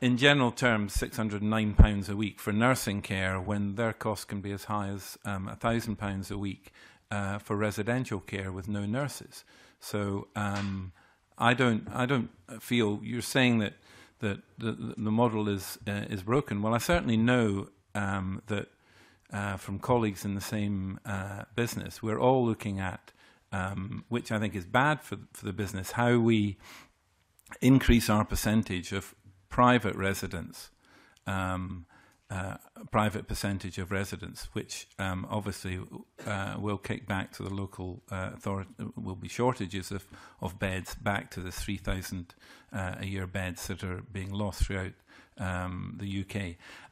in general terms, £609 a week for nursing care, when their costs can be as high as £1,000 a week for residential care with no nurses. So I don't feel you're saying that the model is broken. Well, I certainly know that from colleagues in the same business, we're all looking at, which I think is bad for the business, how we increase our percentage of private residents, which obviously will kick back to the local authority. Will be shortages of beds back to the 3,000 a year beds that are being lost throughout the UK.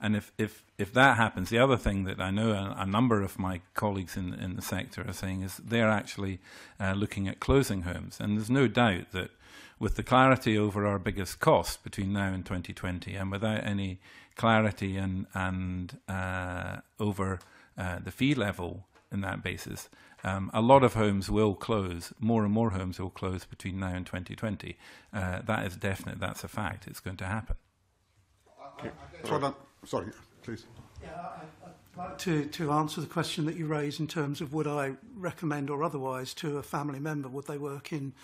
And if that happens, the other thing that I know a number of my colleagues in the sector are saying is they're actually looking at closing homes. And there's no doubt that with the clarity over our biggest cost between now and 2020, and without any clarity and over the fee level in that basis, a lot of homes will close, more and more homes will close between now and 2020. That is definite, that's a fact, it's going to happen. Sorry, please. Yeah, I'd like to answer the question that you raised in terms of would I recommend or otherwise to a family member, would they work in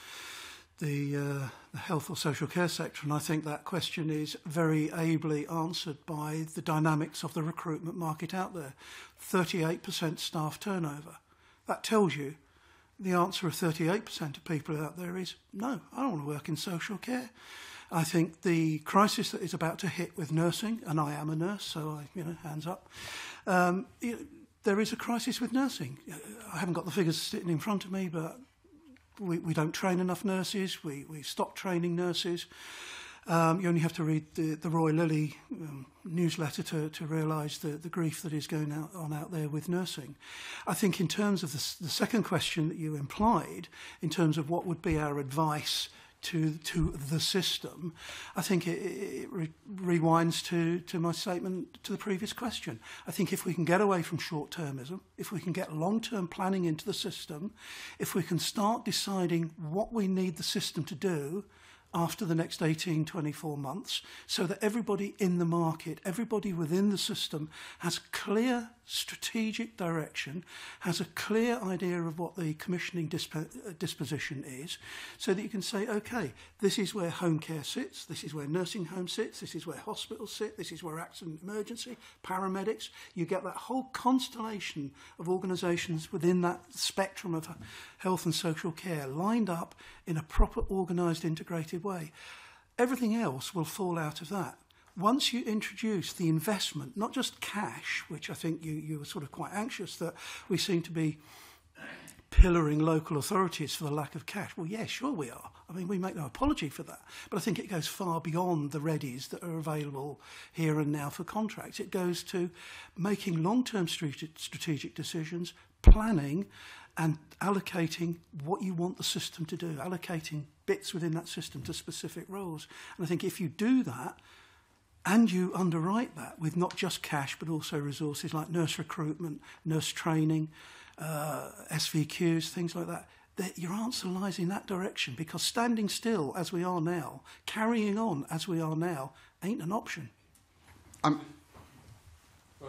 the health or social care sector, and I think that question is very ably answered by the dynamics of the recruitment market out there. 38% staff turnover. That tells you the answer of 38% of people out there is, no, I don't want to work in social care. I think the crisis that is about to hit with nursing, and I am a nurse, so I, hands up, there is a crisis with nursing. I haven't got the figures sitting in front of me, but we don't train enough nurses, we stop training nurses. You only have to read the Royal Lilly newsletter to realise the grief that is going on out there with nursing. I think in terms of the second question that you implied, in terms of what would be our advice to the system, I think it rewinds to my statement to the previous question. I think if we can get away from short-termism, if we can get long-term planning into the system, if we can start deciding what we need the system to do, after the next 18, 24 months, so that everybody in the market, everybody within the system has clear strategic direction, has a clear idea of what the commissioning disposition is, so that you can say, okay, this is where home care sits, this is where nursing home sits, this is where hospitals sit, this is where accident emergency, paramedics. You get that whole constellation of organisations within that spectrum of health and social care lined up in a proper, organised, integrated way. Everything else will fall out of that. Once you introduce the investment, not just cash, which I think you were sort of quite anxious that we seem to be pillaring local authorities for the lack of cash. Well, yeah, sure we are. I mean, we make no apology for that. But I think it goes far beyond the readies that are available here and now for contracts. It goes to making long-term strategic decisions, planning and allocating what you want the system to do, allocating bits within that system to specific roles. And I think if you do that, and you underwrite that with not just cash, but also resources like nurse recruitment, nurse training, SVQs, things like that, that your answer lies in that direction, because standing still as we are now, carrying on as we are now, ain't an option. I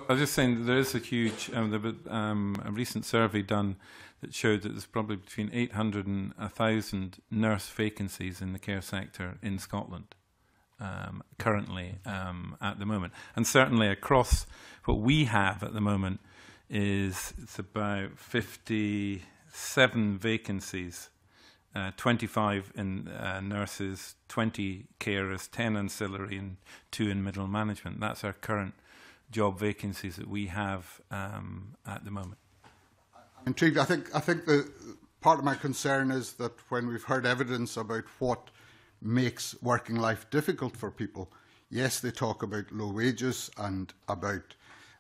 was just saying that there is a huge, a recent survey done that showed that there's probably between 800 and 1,000 nurse vacancies in the care sector in Scotland. Currently at the moment, and certainly across what we have at the moment is it's about 57 vacancies, 25 in nurses, 20 carers, 10 ancillary and 2 in middle management. That's our current job vacancies that we have at the moment. I'm intrigued. I think the part of my concern is that when we've heard evidence about what makes working life difficult for people. Yes, they talk about low wages and about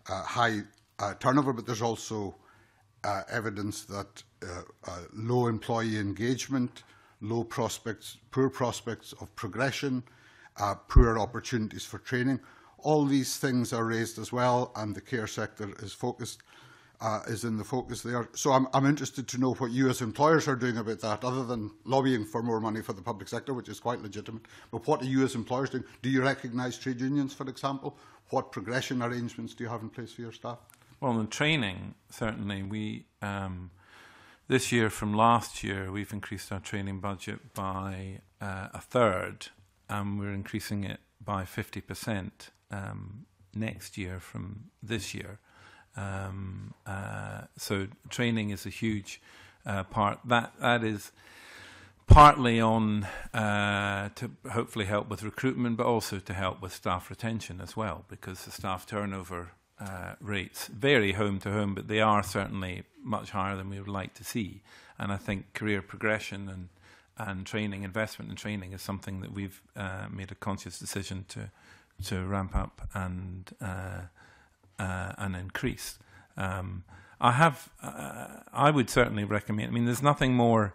high turnover, but there's also evidence that low employee engagement, low prospects, poor prospects of progression, poor opportunities for training. All these things are raised as well, and the care sector is focused, is in the focus there. So I'm interested to know what you as employers are doing about that, other than lobbying for more money for the public sector, which is quite legitimate. But what are you as employers doing? Do you recognise trade unions, for example? What progression arrangements do you have in place for your staff? Well, in training, certainly, we this year from last year, we've increased our training budget by 1/3, and we're increasing it by 50% next year from this year. So training is a huge part. That is partly on to hopefully help with recruitment, but also to help with staff retention as well, because the staff turnover rates vary home to home, but they are certainly much higher than we would like to see. And I think career progression and training, investment in training, is something that we've made a conscious decision to ramp up and increase. I would certainly recommend. I mean, there's nothing more.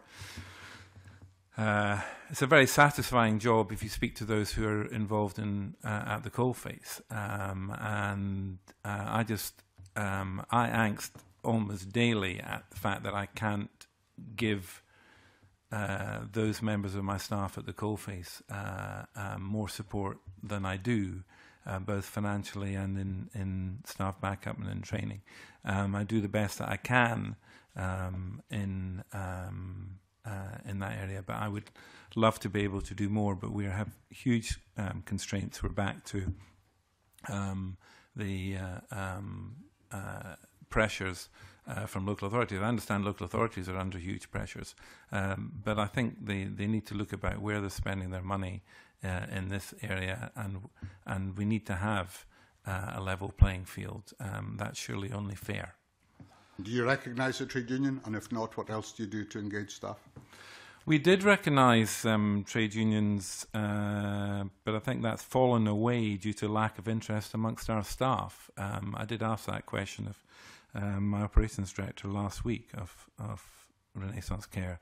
It's a very satisfying job if you speak to those who are involved in at the coalface, and I just I angst almost daily at the fact that I can't give those members of my staff at the coalface more support than I do. Both financially and in staff backup and in training. I do the best that I can in that area, but I would love to be able to do more, but we have huge constraints. We're back to the pressures from local authorities. I understand local authorities are under huge pressures, but I think they need to look about where they're spending their money in this area, and we need to have a level playing field. That's surely only fair. Do you recognise a trade union, and if not, what else do you do to engage staff? We did recognise trade unions, but I think that's fallen away due to lack of interest amongst our staff. I did ask that question of my operations director last week of Renaissance Care,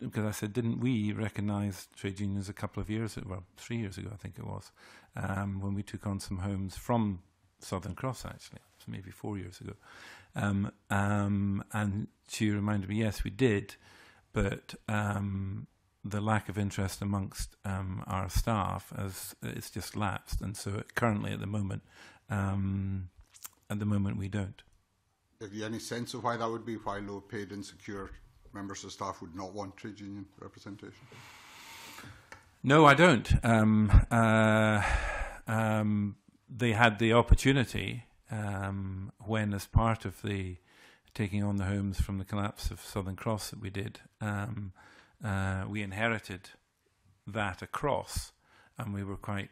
because I said, didn't we recognise trade unions a couple of years ago, well, 3 years ago I think it was, when we took on some homes from Southern Cross, actually, so maybe 4 years ago. And she reminded me, yes, we did, but the lack of interest amongst our staff as it's just lapsed, and so currently at the moment we don't. Have you any sense of why that would be? Why low-paid, insecure members of staff would not want trade union representation? No, I don't. They had the opportunity when, as part of the taking on the homes from the collapse of Southern Cross that we did, we inherited that across, and we were quite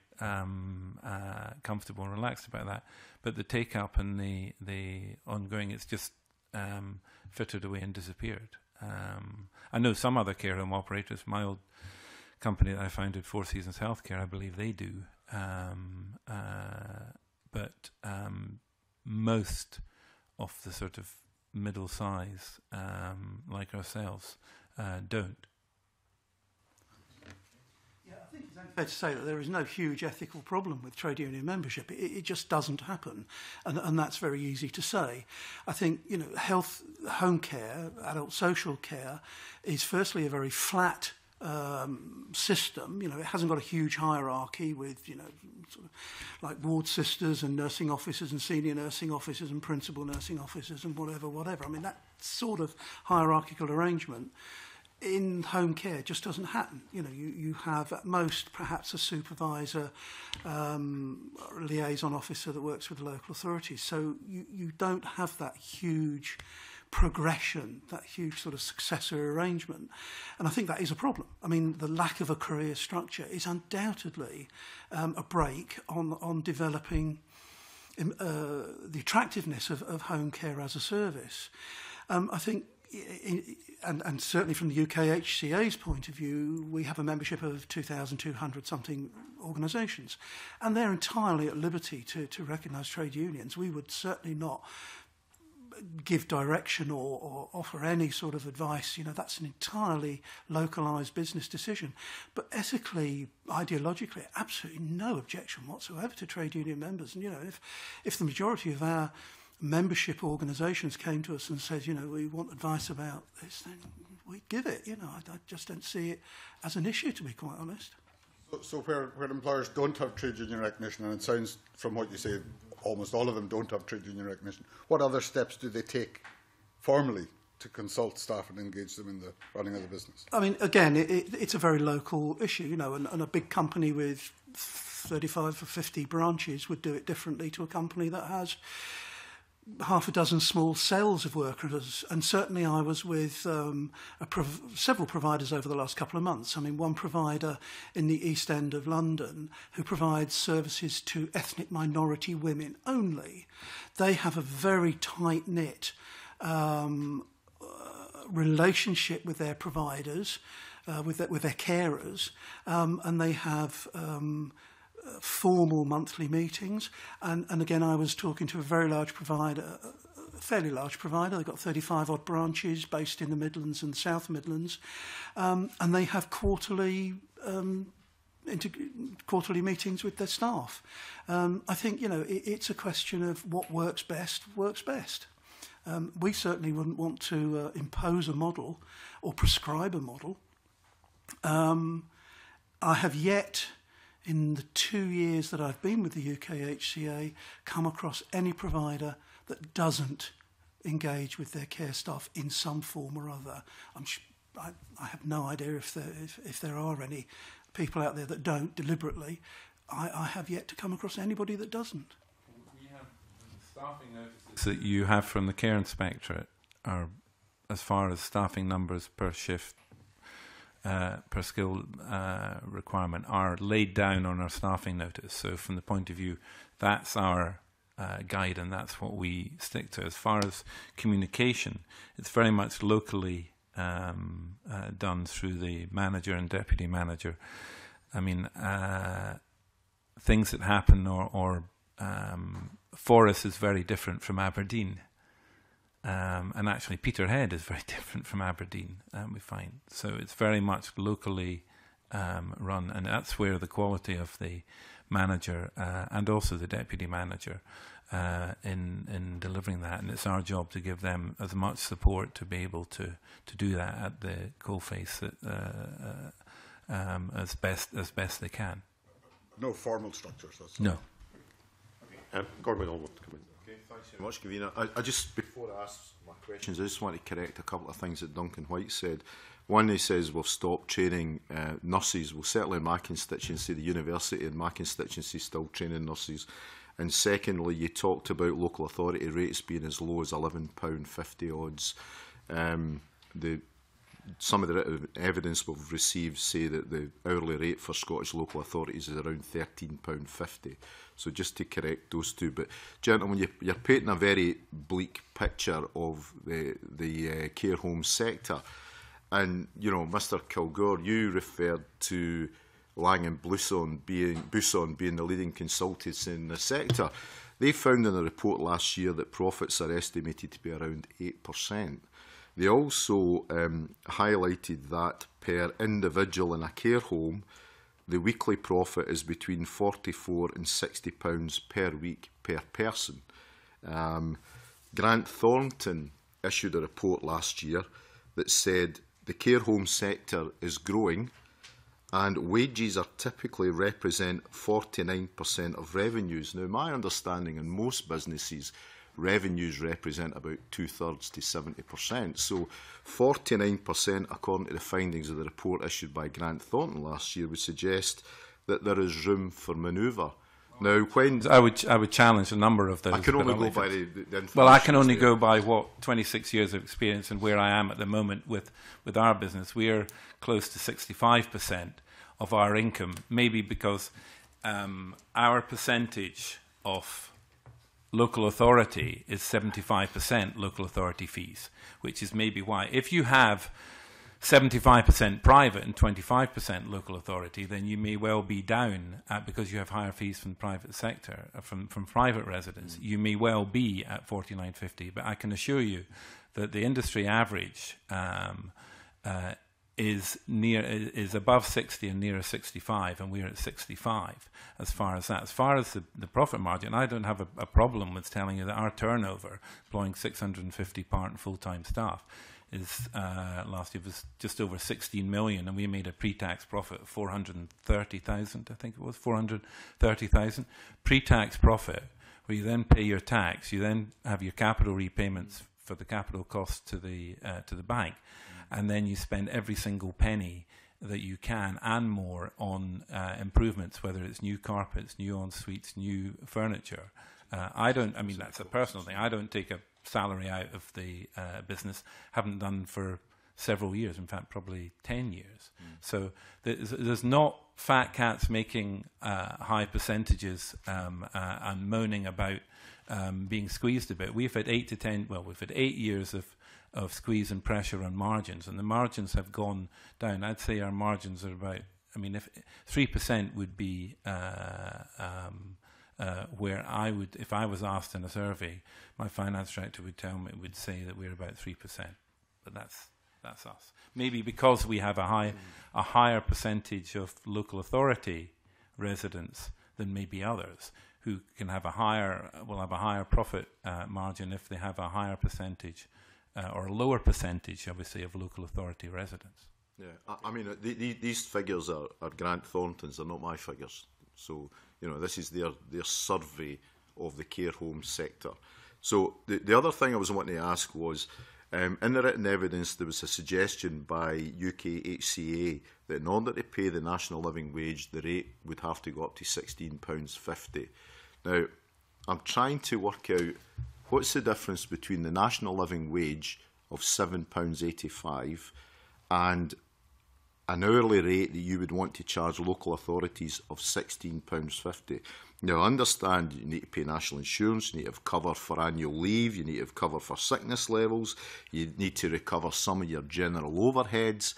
comfortable and relaxed about that. But the take-up and the ongoing, it's just frittered away and disappeared. I know some other care home operators. My old company that I founded, Four Seasons Healthcare, I believe they do. But most of the sort of middle size, like ourselves, don't. Yeah, I think it's fair to say that there is no huge ethical problem with trade union membership. It just doesn't happen, and that's very easy to say. I think, you know, health, home care, adult social care is firstly a very flat system. You know, it hasn't got a huge hierarchy with, you know, sort of like ward sisters and nursing officers and senior nursing officers and principal nursing officers and whatever. I mean, that sort of hierarchical arrangement in home care just doesn't happen. You know, you have at most perhaps a supervisor, or a liaison officer that works with local authorities. So you don't have that huge progression, that huge sort of successor arrangement. And I think that is a problem. I mean, the lack of a career structure is undoubtedly a break on developing the attractiveness of home care as a service. I think, and certainly from the UK HCA's point of view, we have a membership of 2,200-something organisations, and they're entirely at liberty to recognise trade unions. We would certainly not give direction or offer any sort of advice. You know, that's an entirely localised business decision. But ethically, ideologically, absolutely no objection whatsoever to trade union members. And, you know, if the majority of our membership organisations came to us and said, you know, we want advice about this, then we'd give it. You know, I just don't see it as an issue, to be quite honest. So where employers don't have trade union recognition, and it sounds from what you say almost all of them don't have trade union recognition, what other steps do they take formally to consult staff and engage them in the running of the business? I mean, again, it's a very local issue, you know, and a big company with 35 or 50 branches would do it differently to a company that has half a dozen small cells of workers. And certainly I was with several providers over the last couple of months. I mean, one provider in the East End of London who provides services to ethnic minority women only. They have a very tight-knit relationship with their providers, with their carers, and they have formal monthly meetings, and again I was talking to a very large provider, a fairly large provider. They've got 35 odd branches based in the Midlands and South Midlands, and they have quarterly meetings with their staff. I think, you know, it's a question of what works best. We certainly wouldn't want to impose a model or prescribe a model. I have yet, in the 2 years that I've been with the UK HCA, come across any provider that doesn't engage with their care staff in some form or other. I have no idea if there are any people out there that don't deliberately. I have yet to come across anybody that doesn't. We have staffing notices that you have from the Care Inspectorate are, as far as staffing numbers per shift, per skill requirement, are laid down on our staffing notice. So from the point of view, that's our guide, and that's what we stick to. As far as communication, it's very much locally done through the manager and deputy manager. I mean, things that happen or Forres is very different from Aberdeen. And actually Peterhead is very different from Aberdeen, we find. So it's very much locally run, and that's where the quality of the manager and also the deputy manager in delivering that, and it's our job to give them as much support to be able to do that at the coalface as best they can. No formal structures. That's no. Okay. Gordon MacDonald wants to come in. Thanks very much, Convener. I just, before I ask my questions, I just want to correct a couple of things that Duncan White said. One, he says we'll stop training nurses. Well, certainly in my constituency, the university in my constituency is still training nurses. And secondly, you talked about local authority rates being as low as £11.50 odds. Some of the evidence we've received say that the hourly rate for Scottish local authorities is around £13.50. So just to correct those two. But gentlemen, you're painting a very bleak picture of the care home sector. And, you know, Mr Kilgour, you referred to Laing Buisson being the leading consultants in the sector. They found in a report last year that profits are estimated to be around 8%. They also highlighted that per individual in a care home, the weekly profit is between £44 and £60 per week per person. Grant Thornton issued a report last year that said the care home sector is growing and wages are typically represent 49% of revenues. Now, my understanding in most businesses, revenues represent about 2/3 to 70%. So 49%, according to the findings of the report issued by Grant Thornton last year, would suggest that there is room for manoeuvre. Now, when I would challenge a number of those. I can only go by the well, I can only go by what 26 years of experience and where I am at the moment with our business. We are close to 65% of our income, maybe because our percentage of local authority is 75% local authority fees, which is maybe why. If you have 75% private and 25% local authority, then you may well be down at, because you have higher fees from the private sector, from private residents. You may well be at £49.50, but I can assure you that the industry average is above 60 and nearer 65, and we're at 65 as far as that. As far as the profit margin, I don't have a problem with telling you that our turnover, employing 650 part and full-time staff, is last year was just over 16 million, and we made a pre-tax profit of 430,000. I think it was 430,000 pre-tax profit, where you then pay your tax, you then have your capital repayments for the capital costs to the bank. And then you spend every single penny that you can and more on improvements, whether it's new carpets, new en-suites, new furniture. I mean, that's a personal thing. I don't take a salary out of the business. Haven't done for several years, in fact, probably 10 years. Mm. So there's not fat cats making high percentages and moaning about being squeezed a bit. We've had 8 years of squeeze and pressure on margins, and the margins have gone down. I'd say our margins are about, I mean, if 3% would be where I would, if I was asked in a survey, my finance director would tell me, would say that we're about 3%, but that's us. Maybe because we have a higher percentage of local authority residents than maybe others, who can have a higher, will have a higher profit margin if they have a higher percentage or a lower percentage, obviously, of local authority residents. Yeah, I mean, these figures are Grant Thornton's, they're not my figures. So, you know, this is their survey of the care home sector. So the other thing I was wanting to ask was, in the written evidence, there was a suggestion by UK HCA that in order to pay the national living wage, the rate would have to go up to £16.50. Now, I'm trying to work out, what's the difference between the national living wage of £7.85 and an hourly rate that you would want to charge local authorities of £16.50? Now, I understand you need to pay national insurance, you need to have cover for annual leave, you need to have cover for sickness levels, you need to recover some of your general overheads.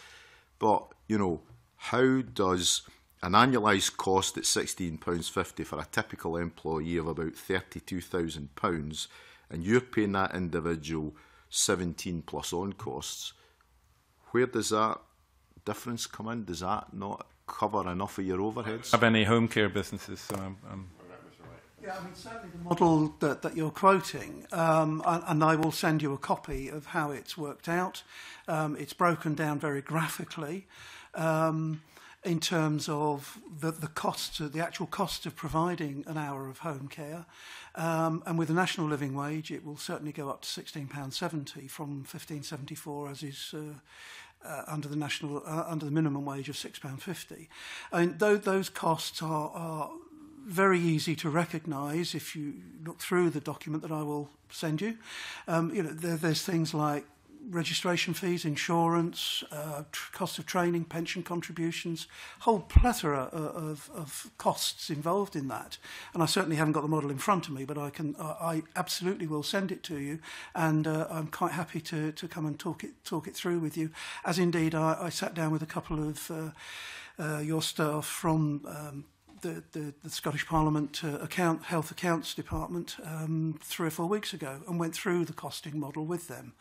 But, you know, how does an annualised cost at £16.50 for a typical employee of about £32,000, and you're paying that individual 17 plus on costs, where does that difference come in? Does that not cover enough of your overheads? Have any home care businesses? So I'm yeah, I mean, certainly the model that you're quoting, and I will send you a copy of how it's worked out. It's broken down very graphically in terms of the actual cost of providing an hour of home care. And with the national living wage, it will certainly go up to £16.70 from £15.74, as is under the national under the minimum wage of £6.50. And those costs are very easy to recognise if you look through the document that I will send you. You know, there's things like registration fees, insurance, cost of training, pension contributions, whole plethora of costs involved in that. And I certainly haven't got the model in front of me, but I absolutely will send it to you. And I'm quite happy to come and talk it through with you. As indeed, I sat down with a couple of your staff from the Scottish Parliament Health Accounts Department 3 or 4 weeks ago, and went through the costing model with them.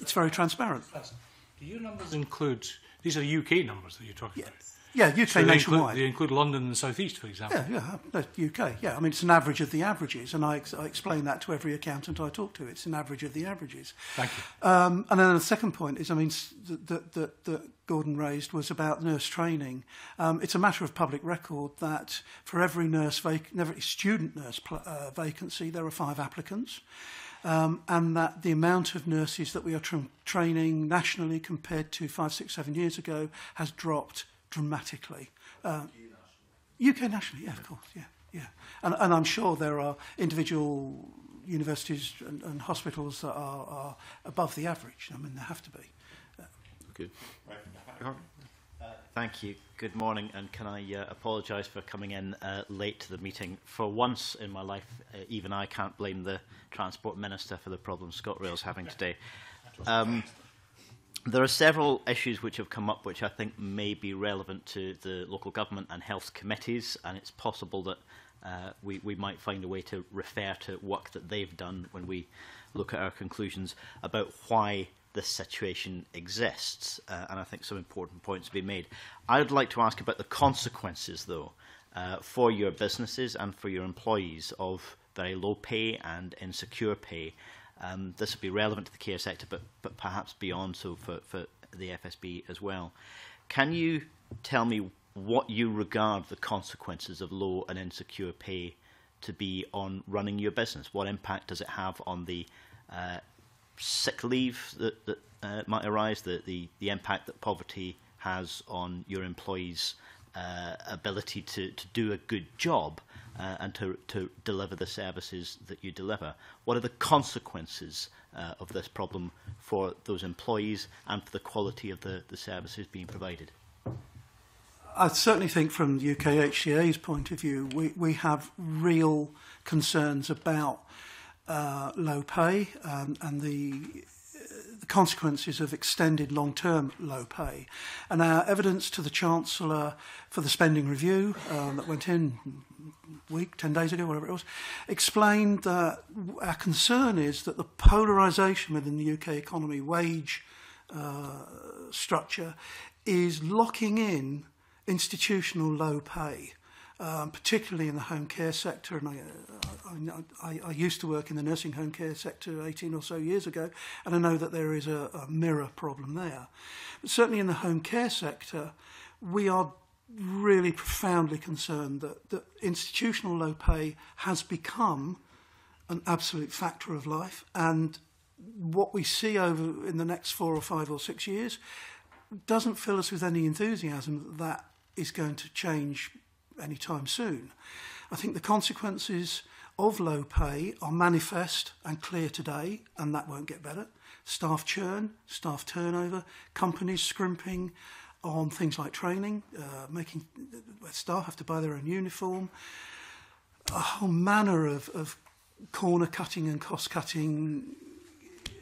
It's very transparent. Do your numbers include? These are UK numbers that you're talking about. Yeah, UK so nationwide. They include London and the South East, for example. Yeah, UK. Yeah, I mean, it's an average of the averages, and I explain that to every accountant I talk to. It's an average of the averages. Thank you. And then the second point is, I mean, that Gordon raised was about nurse training. It's a matter of public record that for every student nurse vacancy, there are 5 applicants. And that the amount of nurses that we are training nationally compared to 5, 6, 7 years ago has dropped dramatically. UK nationally, yeah, of course, yeah. And I'm sure there are individual universities and hospitals that are above the average. I mean, there have to be. Okay. Thank you. Good morning, and can I apologise for coming in late to the meeting? For once in my life, even I can't blame the Transport Minister for the problem ScotRail's having today. There are several issues which have come up which I think may be relevant to the local government and health committees, and it's possible that we might find a way to refer to work that they've done when we look at our conclusions about why this situation exists, and I think some important points to be made. I would like to ask about the consequences, though, for your businesses and for your employees of very low pay and insecure pay. This would be relevant to the care sector, but perhaps beyond, so for the FSB as well. Can you tell me what you regard the consequences of low and insecure pay to be on running your business? What impact does it have on the sick leave that might arise, the impact that poverty has on your employees' ability to do a good job and to deliver the services that you deliver? What are the consequences of this problem for those employees and for the quality of the services being provided? I certainly think from the UK HCA's point of view, we have real concerns about low pay and the consequences of extended long-term low pay. And our evidence to the Chancellor for the spending review that went in a week, 10 days ago, whatever it was, explained that our concern is that the polarisation within the UK economy wage structure is locking in institutional low pay. Particularly in the home care sector, and I used to work in the nursing home care sector 18 or so years ago, and I know that there is a mirror problem there. But certainly in the home care sector, we are really profoundly concerned that institutional low pay has become an absolute factor of life, and what we see over in the next 4 or 5 or 6 years doesn't fill us with any enthusiasm that is going to change anytime soon. I think the consequences of low pay are manifest and clear today, and that won't get better. Staff churn, staff turnover, companies scrimping on things like training, making staff have to buy their own uniform, a whole manner of corner cutting and cost cutting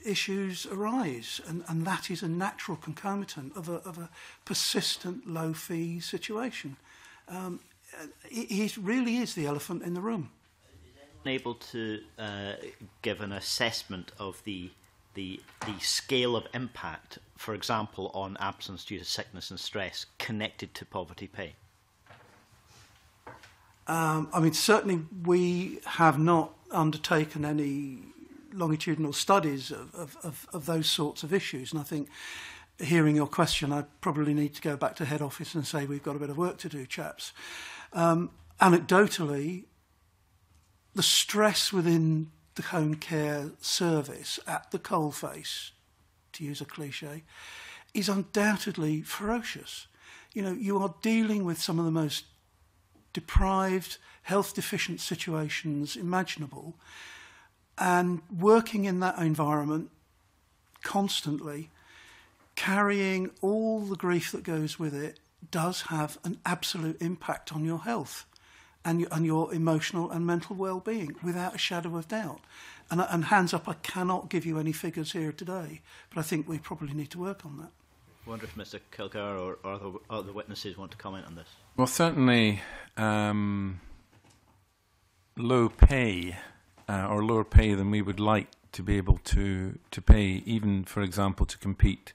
issues arise, and that is a natural concomitant of a persistent low fee situation. It really is the elephant in the room. Is anyone able to give an assessment of the scale of impact for example, on absence due to sickness and stress connected to poverty pay? I mean, certainly we have not undertaken any longitudinal studies of those sorts of issues. And I think, hearing your question, I probably need to go back to head office and say we've got a bit of work to do, chaps. Anecdotally, the stress within the home care service at the coalface, to use a cliche, is undoubtedly ferocious. You know, you are dealing with some of the most deprived, health-deficient situations imaginable, and working in that environment constantly, carrying all the grief that goes with it, does have an absolute impact on your health and your emotional and mental well-being, without a shadow of doubt. And hands up, I cannot give you any figures here today, but I think we probably need to work on that. I wonder if Mr. Kilgour or other witnesses want to comment on this. Well, certainly low pay or lower pay than we would like to be able to pay, even, for example, to compete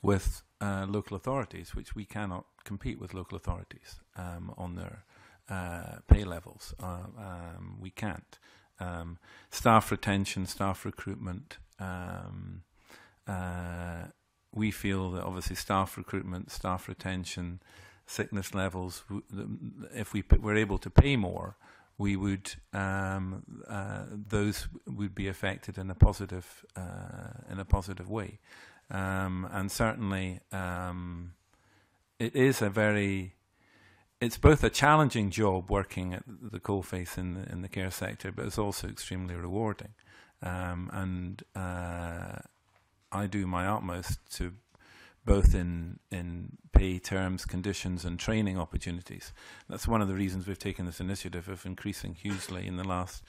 with local authorities, which we cannot compete with local authorities on their pay levels. We can't. Staff retention, staff recruitment, we feel that obviously staff recruitment, staff retention, sickness levels, if we were able to pay more, we would, those would be affected in a positive way. And certainly it is a very, it's both a challenging job working at the coalface in the care sector, but it's also extremely rewarding. I do my utmost to, both in pay terms, conditions and training opportunities. That's one of the reasons we've taken this initiative of increasing hugely in the last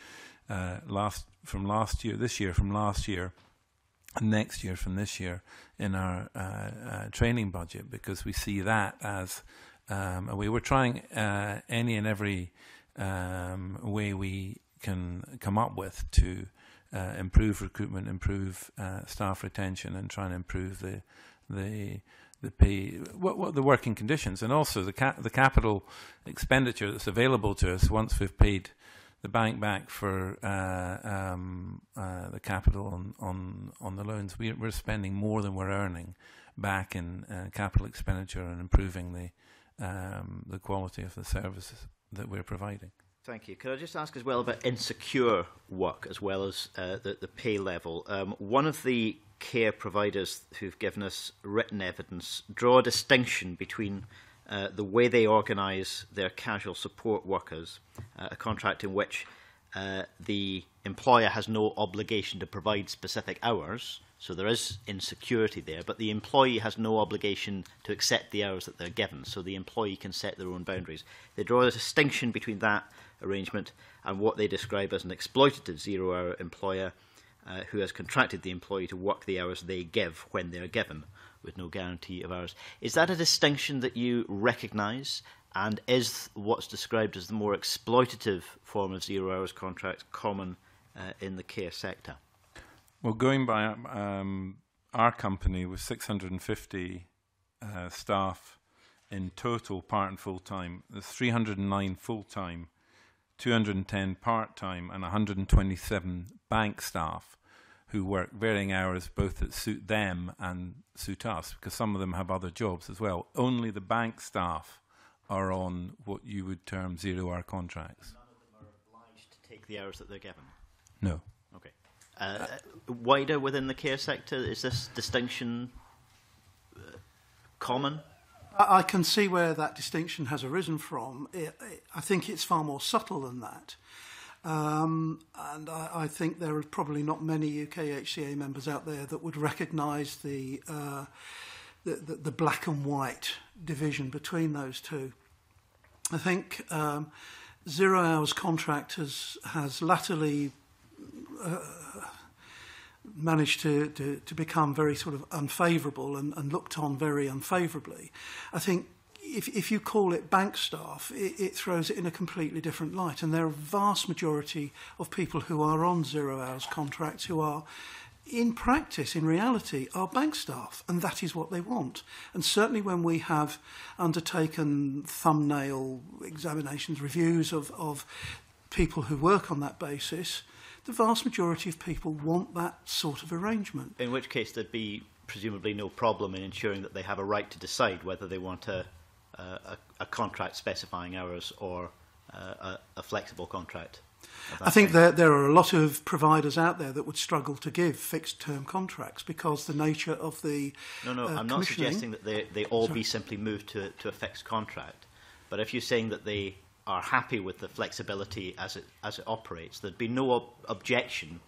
year, and next year from this year in our training budget, because we see that as a way. We're trying any and every way we can come up with to improve recruitment, improve staff retention, and try and improve the pay, what the working conditions, and also the capital expenditure that's available to us once we've paid the bank back for the capital on the loans. We're spending more than we're earning back in capital expenditure and improving the quality of the services that we're providing. Thank you. Could I just ask as well about insecure work as well as the pay level? One of the care providers who've given us written evidence draw a distinction between the way they organise their casual support workers, a contract in which the employer has no obligation to provide specific hours, so there is insecurity there, but the employee has no obligation to accept the hours that they're given, so the employee can set their own boundaries. They draw a distinction between that arrangement and what they describe as an exploitative zero-hour employer who has contracted the employee to work the hours they give when they are given, with no guarantee of hours. Is that a distinction that you recognise, and is what's described as the more exploitative form of zero-hours contracts common in the care sector? Well, going by our company, with 650 staff in total, part and full-time, there's 309 full-time, 210 part-time and 127 bank staff who work varying hours, both that suit them and suit us, because some of them have other jobs as well. Only the bank staff are on what you would term zero-hour contracts. None of them are obliged to take the hours that they're given? No. Okay. Wider within the care sector, is this distinction common? I can see where that distinction has arisen from. I think it's far more subtle than that. And I think there are probably not many UK HCA members out there that would recognise the black and white division between those two. I think zero hours contract has latterly managed to become very sort of unfavourable and looked on very unfavourably. I think if you call it bank staff, it throws it in a completely different light, and there are a vast majority of people who are on zero hours contracts who are in practice, in reality, are bank staff, and that is what they want. And certainly when we have undertaken thumbnail examinations, reviews of people who work on that basis, the vast majority of people want that sort of arrangement. In which case there'd be presumably no problem in ensuring that they have a right to decide whether they want a contract specifying hours or a flexible contract. I think there are a lot of providers out there that would struggle to give fixed-term contracts because the nature of the I'm not suggesting that they all be simply moved to a fixed contract. But if you're saying that they are happy with the flexibility as it operates, there'd be no objection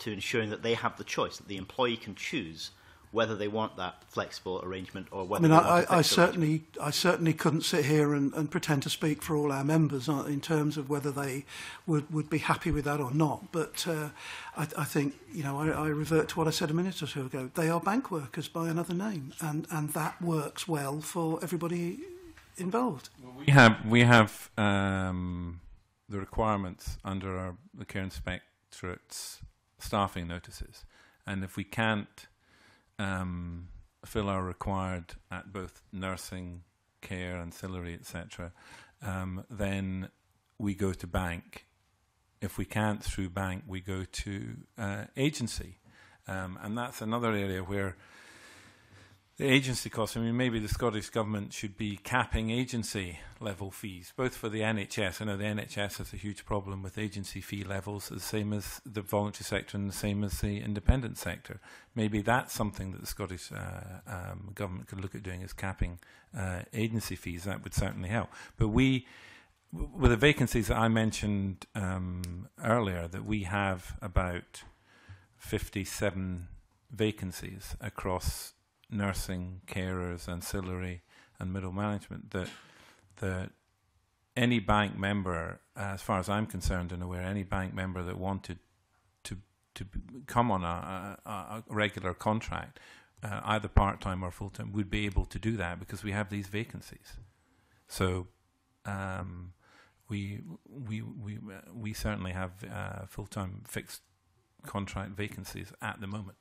to ensuring that they have the choice, that the employee can choose whether they want that flexible arrangement or whether they want a flexible arrangement. I certainly couldn't sit here and pretend to speak for all our members in terms of whether they would be happy with that or not. But I think, you know, I revert to what I said a minute or two ago. They are bank workers by another name, and that works well for everybody involved. Well, we have the requirements under the Care Inspectorate's staffing notices, and if we can't fill are required at both nursing, care, ancillary, etc., then we go to bank. If we can't through bank, we go to agency. And that's another area where the agency costs, I mean, maybe the Scottish Government should be capping agency level fees, both for the NHS. I know the NHS has a huge problem with agency fee levels, the same as the voluntary sector and the same as the independent sector. Maybe that's something that the Scottish Government could look at doing, is capping agency fees. That would certainly help. But with the vacancies that I mentioned earlier, that we have about 57 vacancies across nursing, carers, ancillary and middle management, that any bank member, as far as I'm concerned and aware, any bank member that wanted to come on a regular contract, either part-time or full-time, would be able to do that because we have these vacancies. So we certainly have full-time fixed contract vacancies at the moment.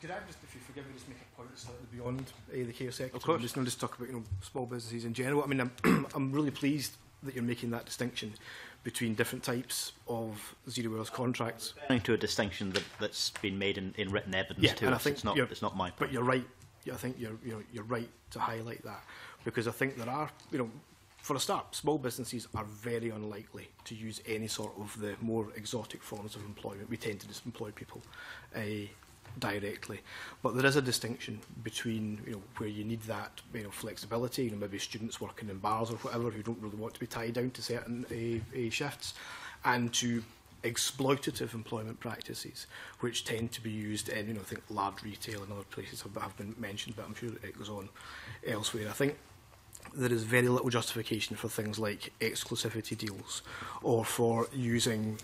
Could I just, if you forgive me, just make a point slightly beyond the Care Secretary? Of course. I'm just going to talk about, you know, small businesses in general. I mean, I'm really pleased that you're making that distinction between different types of zero-hours contracts. I'm referring to a distinction that's been made in written evidence to us. It's not my point. But you're right. I think you're right to highlight that, because I think there are, you know, for a start, small businesses are very unlikely to use any sort of the more exotic forms of employment. We tend to just employ people directly, but there is a distinction between, you know, where you need that, you know, flexibility, you know, maybe students working in bars or whatever who don't really want to be tied down to certain shifts, and to exploitative employment practices which tend to be used in, you know, I think large retail and other places have been mentioned, but I'm sure it goes on elsewhere. I think there is very little justification for things like exclusivity deals or for using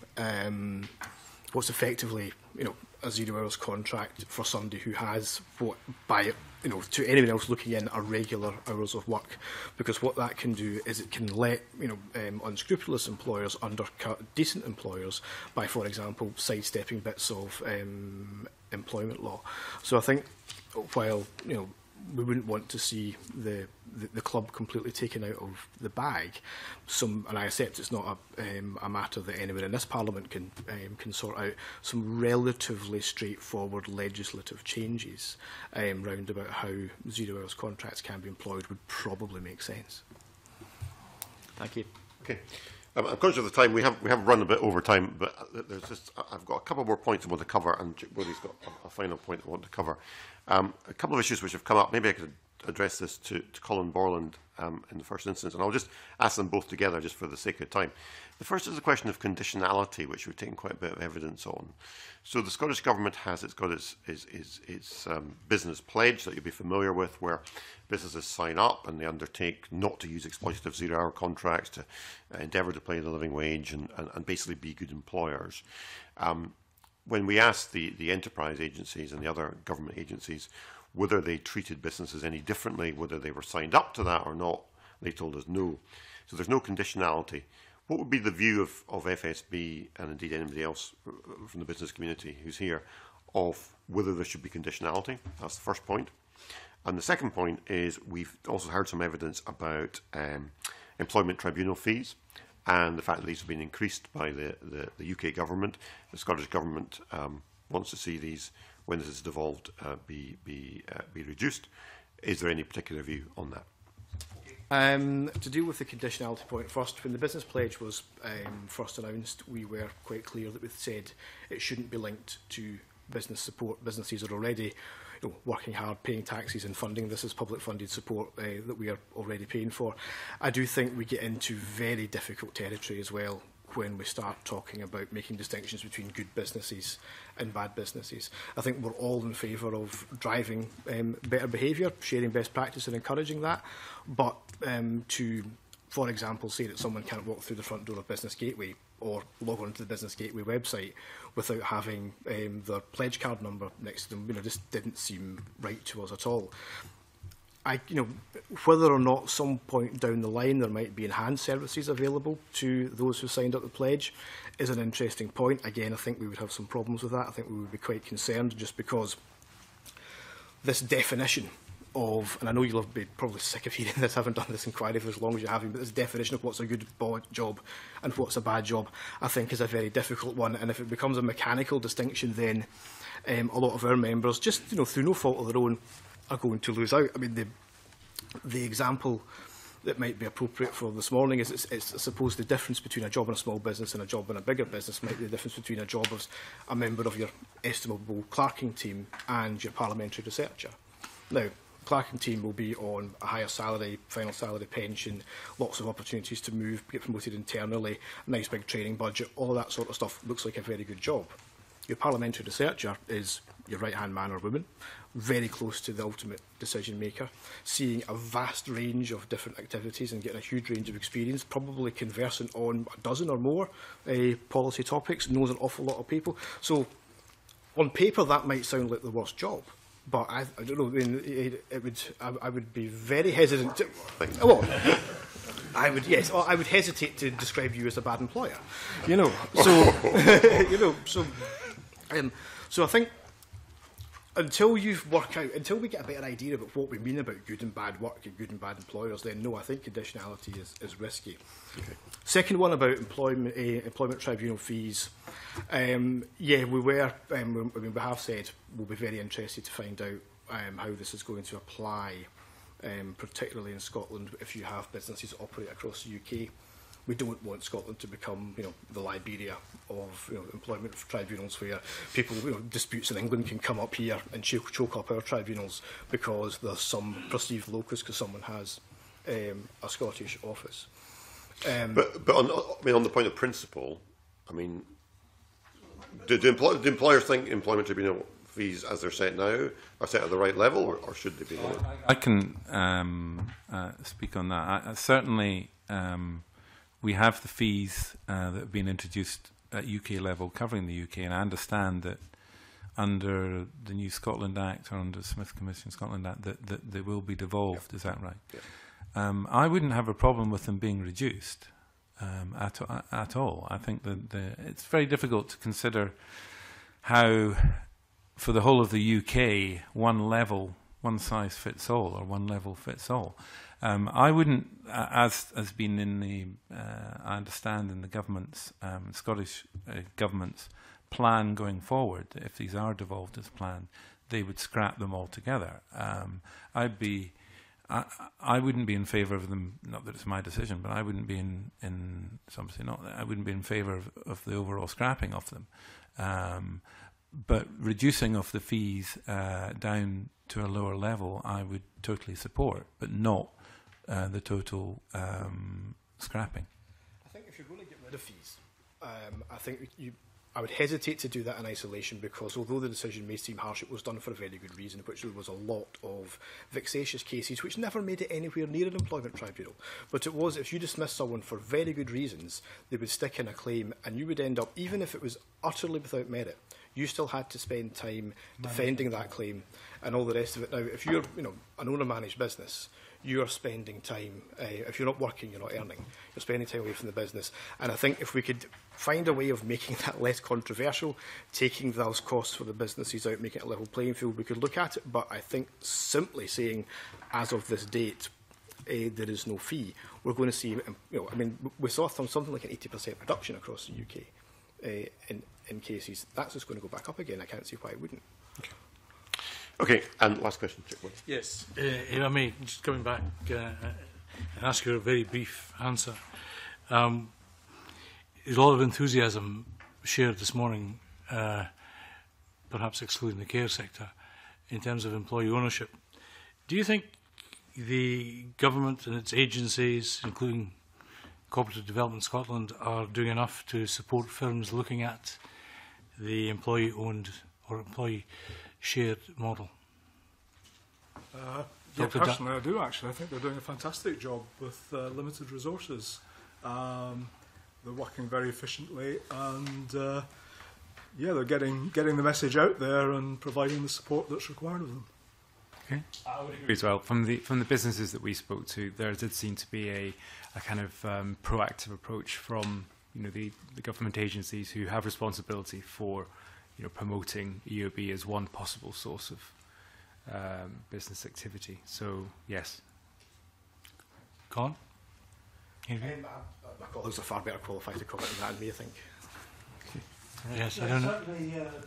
what's effectively, you know, a zero-hours contract for somebody who has what, by, you know, to anyone else looking in, are regular hours of work, because what that can do is it can let, you know, unscrupulous employers undercut decent employers by, for example, sidestepping bits of employment law. So I think while, you know, we wouldn't want to see the club completely taken out of the bag. And I accept it's not a matter that anyone in this Parliament can sort out. Some relatively straightforward legislative changes round about how zero-hours contracts can be employed would probably make sense. Thank you. Okay, I'm conscious of the time. We have run a bit over time, but there's just, I've got a couple more points I want to cover, and Chic Brodie's got a final point I want to cover. A couple of issues which have come up, maybe I could address this to Colin Borland in the first instance, and I'll just ask them both together just for the sake of time. The first is the question of conditionality, which we've taken quite a bit of evidence on. So the Scottish Government has, it's got its business pledge that you'll be familiar with, where businesses sign up and they undertake not to use exploitative zero-hour contracts, to endeavour to pay the living wage and basically be good employers. When we asked the enterprise agencies and the other government agencies whether they treated businesses any differently, whether they were signed up to that or not, they told us no. So there's no conditionality. What would be the view of FSB, and indeed anybody else from the business community who's here, of whether there should be conditionality. That's the first point. And the second point is we've also heard some evidence about employment tribunal fees and the fact that these have been increased by the UK government. The Scottish Government wants to see these, when this is devolved, be reduced. Is there any particular view on that? To deal with the conditionality point first, when the Business Pledge was first announced, we were quite clear that we said it shouldn't be linked to business support. Businesses are already working hard, paying taxes and funding. This is public funded support that we are already paying for. I do think we get into very difficult territory as well when we start talking about making distinctions between good businesses and bad businesses. I think we're all in favour of driving better behaviour, sharing best practice and encouraging that, but to, for example, say that someone can't walk through the front door of Business Gateway or log on to the Business Gateway website without having their pledge card number next to them, just didn't seem right to us at all. Whether or not some point down the line there might be enhanced services available to those who signed up the pledge is an interesting point. Again, I think we would have some problems with that. I think we would be quite concerned just because this definition of, and I know you'll be probably sick of hearing this, I haven't done this inquiry for as long as you haven't, but this definition of what's a good job and what's a bad job, I think, is a very difficult one. And if it becomes a mechanical distinction, then a lot of our members, just through no fault of their own, are going to lose out. I mean, the example that might be appropriate for this morning is it's, I suppose, the difference between a job in a small business and a job in a bigger business might be the difference between a job as a member of your estimable clerking team and your parliamentary researcher. Now, clerking team will be on a higher salary, final salary, pension, lots of opportunities to move, get promoted internally, nice big training budget, all that sort of stuff looks like a very good job. Your parliamentary researcher is your right-hand man or woman, very close to the ultimate decision-maker, seeing a vast range of different activities and getting a huge range of experience, probably conversant on a dozen or more policy topics, knows an awful lot of people. So, on paper, that might sound like the worst job, but I don't know, I mean, I would be very hesitant to... Well, I would hesitate to describe you as a bad employer, so, so I think until you work out, until we get a better idea about what we mean about good and bad work and good and bad employers, then no, I think conditionality is risky. Okay. Second one about employment, employment tribunal fees. Yeah, we have said we'll be very interested to find out how this is going to apply, particularly in Scotland, if you have businesses that operate across the UK. We don't want Scotland to become, the Liberia of employment tribunals, where people, disputes in England can come up here and choke up our tribunals because there's some perceived locus because someone has a Scottish office. But on the point of principle, do employers think employment tribunal fees, as they're set now, are set at the right level, or should they be lower? I can speak on that. Certainly. We have the fees that have been introduced at UK level covering the UK, and I understand that under the new Scotland Act or under the Smith Commission Scotland Act that they will be devolved, yep. Is that right? Yep. I wouldn't have a problem with them being reduced at all. I think that it's very difficult to consider how, for the whole of the UK, one size fits all or one level fits all. I wouldn't, as has been in the, I understand in the government's, Scottish government's plan going forward, if these are devolved as planned, they would scrap them altogether. I wouldn't be in favour of them, not that it's my decision, but I wouldn't be I wouldn't be in favour of the overall scrapping of them. But reducing of the fees down to a lower level, I would totally support, but not the total scrapping. I think if you're going to get rid of fees, I would hesitate to do that in isolation, because although the decision may seem harsh, it was done for a very good reason, which there was a lot of vexatious cases which never made it anywhere near an employment tribunal. But it was, if you dismiss someone for very good reasons, they would stick in a claim, and you would end up, even if it was utterly without merit, you still had to spend time defending that claim and all the rest of it. Now, if you're an owner-managed business, you are spending time, if you're not working, you're not earning, you're spending time away from the business. And I think if we could find a way of making that less controversial, taking those costs for the businesses out, making it a level playing field, we could look at it. But I think simply saying, as of this date, there is no fee, we're going to see, I mean, we saw something like an 80% reduction across the UK in cases. That's just going to go back up again. I can't see why it wouldn't. Okay. Okay, and last question. Yes, if I may, just coming back and ask you a very brief answer. There's a lot of enthusiasm shared this morning, perhaps excluding the care sector, in terms of employee ownership. Do you think the government and its agencies, including Cooperative Development Scotland, are doing enough to support firms looking at the employee-owned or employee-shared model? Yeah, personally, I do, actually. I think they're doing a fantastic job with limited resources. They're working very efficiently, and yeah, they're getting the message out there and providing the support that's required of them. Okay. I would agree as well. From the businesses that we spoke to, there did seem to be a kind of proactive approach from the government agencies who have responsibility for promoting EOB as one possible source of business activity. So yes, Colin, my colleagues are far better qualified to comment on that than me, I think. Yes, I don't know.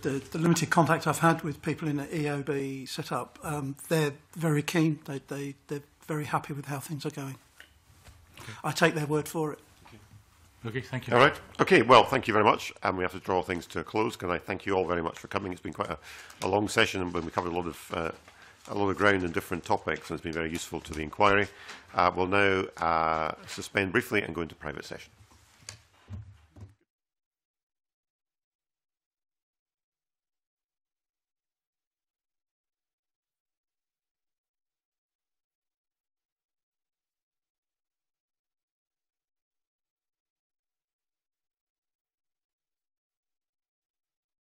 Certainly, the limited contact I've had with people in the EOB setup, they're very keen. They're very happy with how things are going. Okay. I take their word for it. Okay. Okay, thank you. All right. Okay, well, thank you very much. And we have to draw things to a close. Can I thank you all very much for coming? It's been quite a long session, and we covered a lot of ground and different topics, and it's been very useful to the inquiry. We'll now suspend briefly and go into private session.